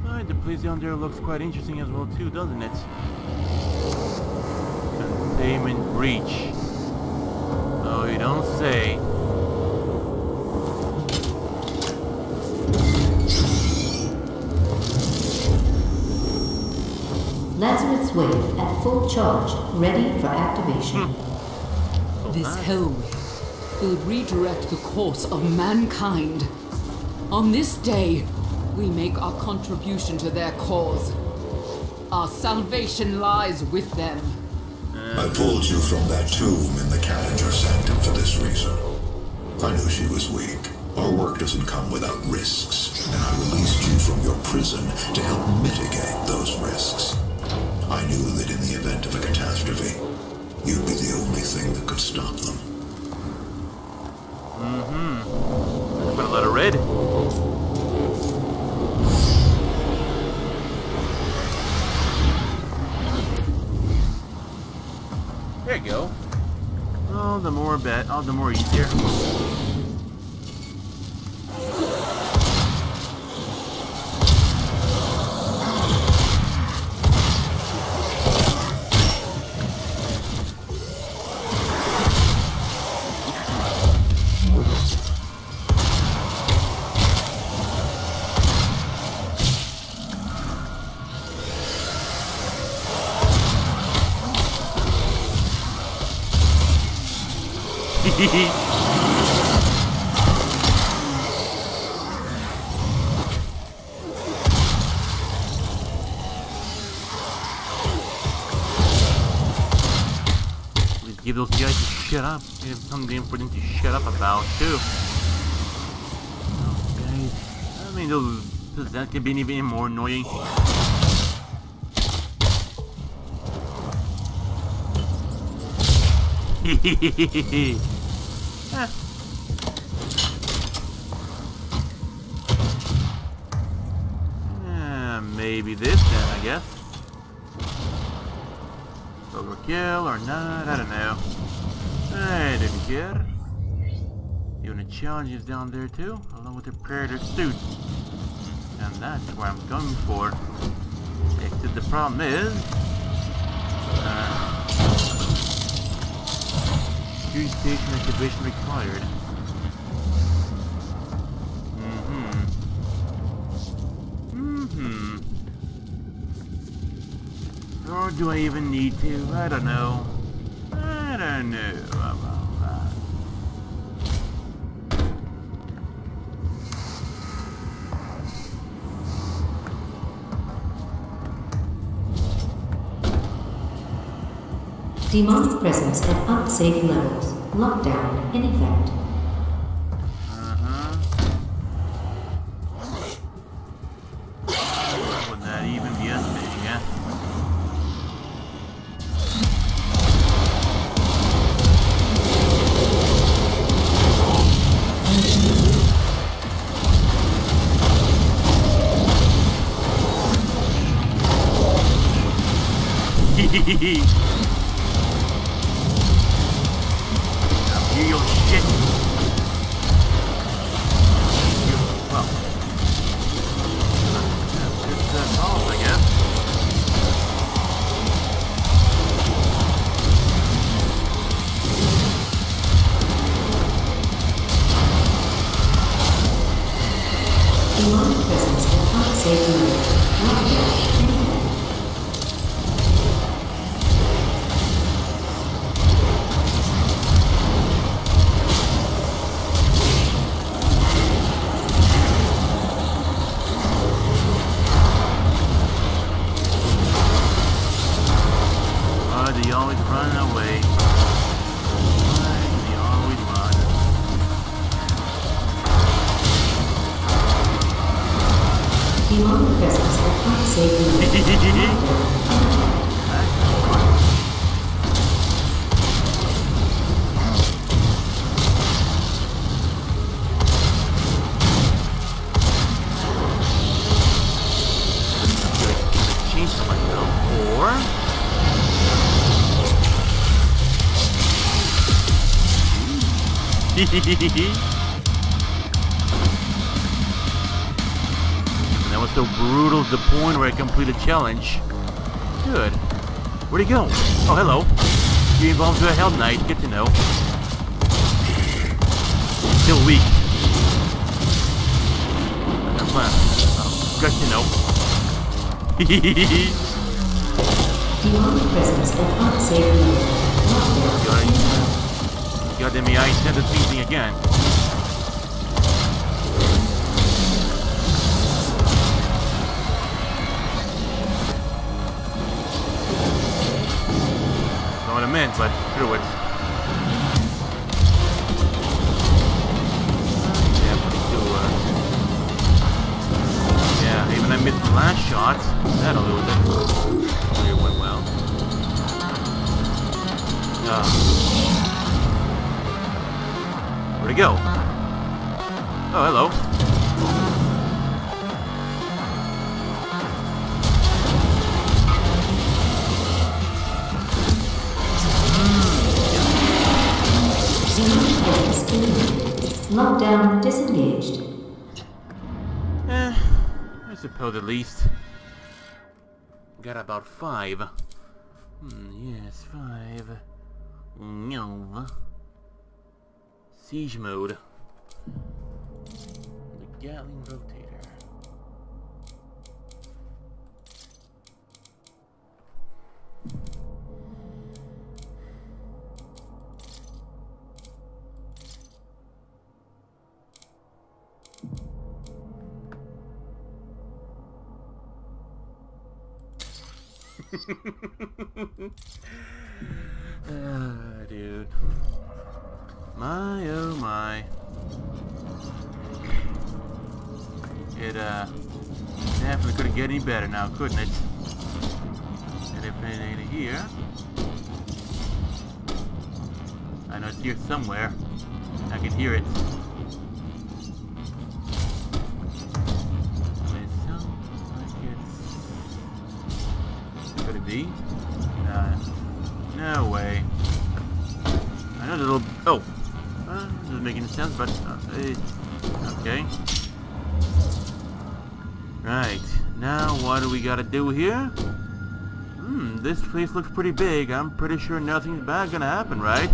Alright, the place down there looks quite interesting as well too, doesn't it? Containment breach. Oh, you don't say. Lazarus Wave at full charge, ready for activation. Hmm. So this nice. Hell Wave will redirect the course of mankind. On this day, we make our contribution to their cause. Our salvation lies with them. I pulled you from that tomb in the Calinger Sanctum for this reason. I knew she was weak. Our work doesn't come without risks, and I released you from your prison to help mitigate those risks. I knew that in the event of a catastrophe, you'd be the only thing that could stop them. Mm-hmm. I'm gonna let her red. There you go. Oh, the more bet, oh, the more easier. Give those guys to shut up. We have something for them to shut up about too. Those guys, I mean, those that could be even more annoying. Ah. Ah, maybe this then, I guess. Overkill or not, I don't know. I didn't care. Even the challenge is down there too, along with the Predator suit. And that's where I'm going for. Except the problem is... Uh, Station activation required. Mm-hmm. Mm-hmm. Or do I even need to? I don't know. I don't know about that. Demonic presence at unsafe levels. Lockdown in effect. That was so brutal to the point where I completed a challenge. Good. Where'd he go? Oh, hello. You evolved to a Hell Knight. Good to know. Still weak. That's my plan. Oh, good to know. Hehehehe. God damn me, I intended teasing again. Not what I meant, but screw it. Yeah, pretty cool. Uh... Yeah, even I missed the last shot. That a little bit. It went well. Uh... Where'd it go? Oh, hello. Lockdown disengaged. Eh, I suppose at least. Got about five. Mm, yes, five. No. Siege mode. The Gatling Rotator. Ah, dude. My oh my. It uh definitely couldn't get any better now, couldn't it? And if it ain't here. I know it's here somewhere. I can hear it. It sounds like it's... Could it be? Uh, no way. I know the little oh. Uh, doesn't make any sense, but uh, uh, okay. Right now, what do we gotta do here? Hmm, this place looks pretty big. I'm pretty sure nothing's bad gonna happen, right?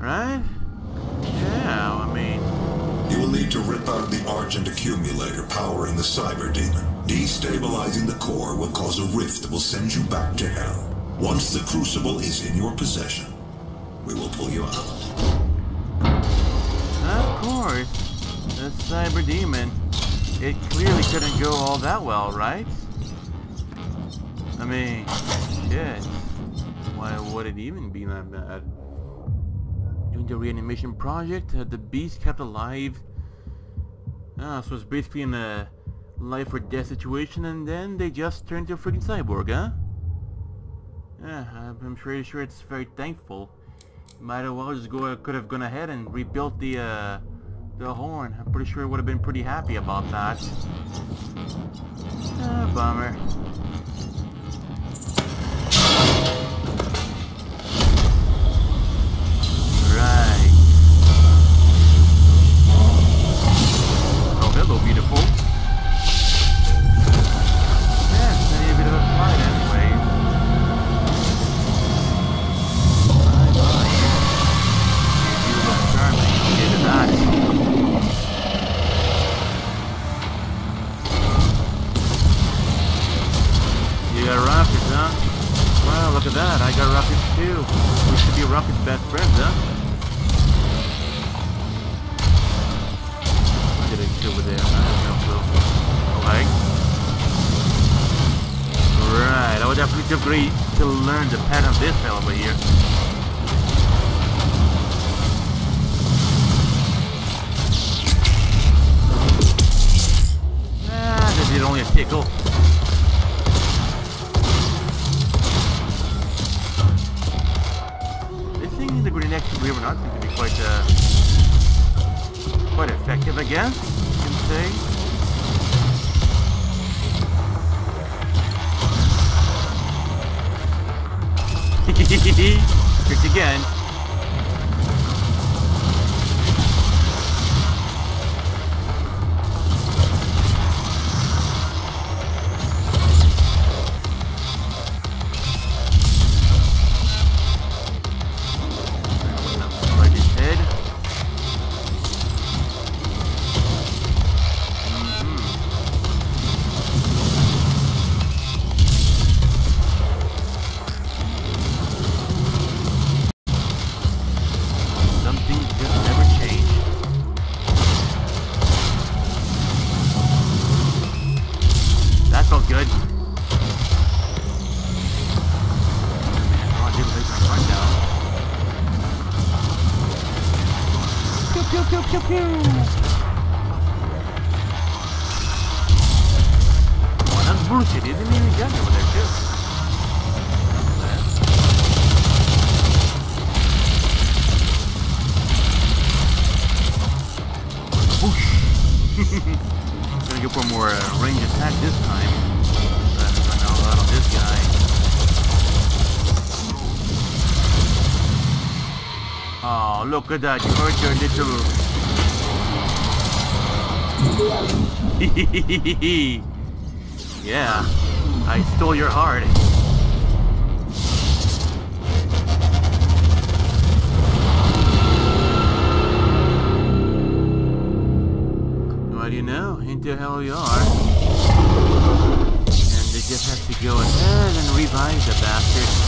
Right? Yeah, I mean. You will need to rip out the Argent Accumulator powering the Cyberdemon. Destabilizing the core will cause a rift that will send you back to Hell. Once the Crucible is in your possession, we will pull you out. Of course. The Cyberdemon. It clearly couldn't go all that well, right? I mean, shit. why would it even be that bad? Doing the reanimation project, uh, the beast kept alive. Ah, so it's basically in a life or death situation, and then they just turned to a freaking cyborg, huh? Yeah, I'm pretty sure it's very thankful. Might as well just go, could have gone ahead and rebuilt the, uh, the horn. I'm pretty sure it would have been pretty happy about that. Ah, bummer. Tricked again. Look at that, you hurt your little... Yeah, I stole your heart. Well, you know, into hell you are. And they just have to go ahead and revive the bastard. Huh?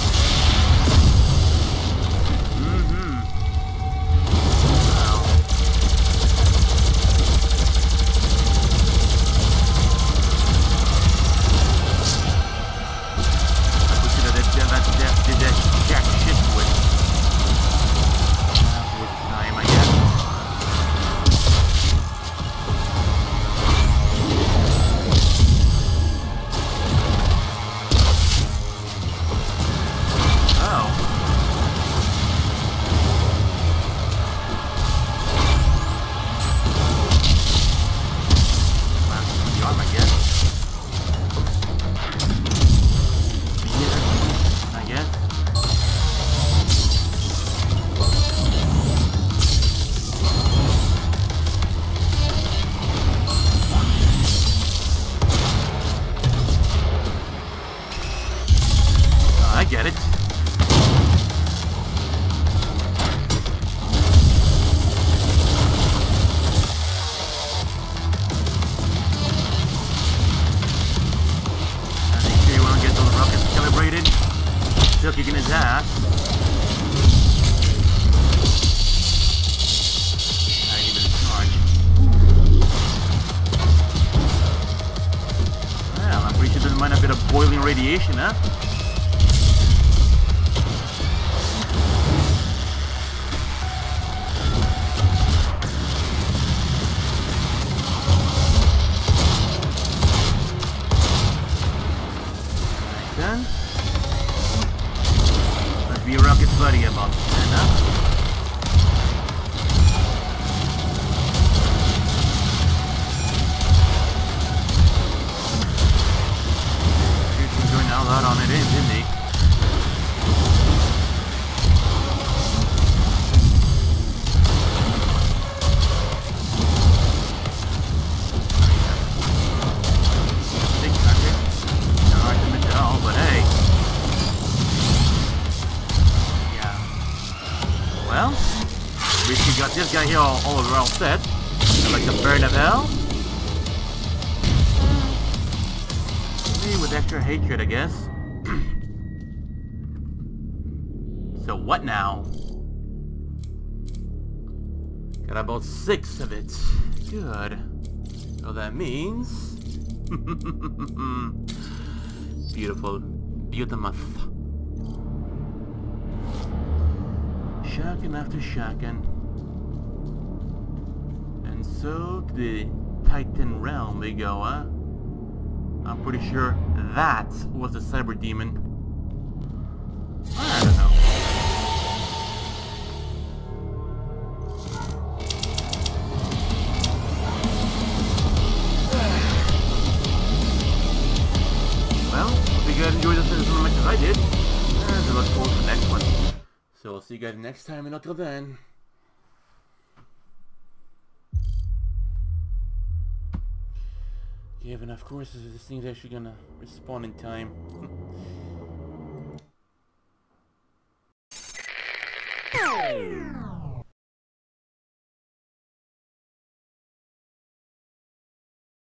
now. We got this guy here all, all around set. I like the Baron of Hell. Me with extra hatred, I guess. So what now? Got about six of it. Good. So that means... beautiful. Beautiful. Shotgun after shotgun. And so to the Titan realm they go, huh? I'm pretty sure that was the Cyberdemon. I don't know. Well, hope you guys enjoyed this as much as I did. And look forward to the next one. So I'll see you guys next time, and until then... Yeah, but of course this thing's actually gonna respawn in time.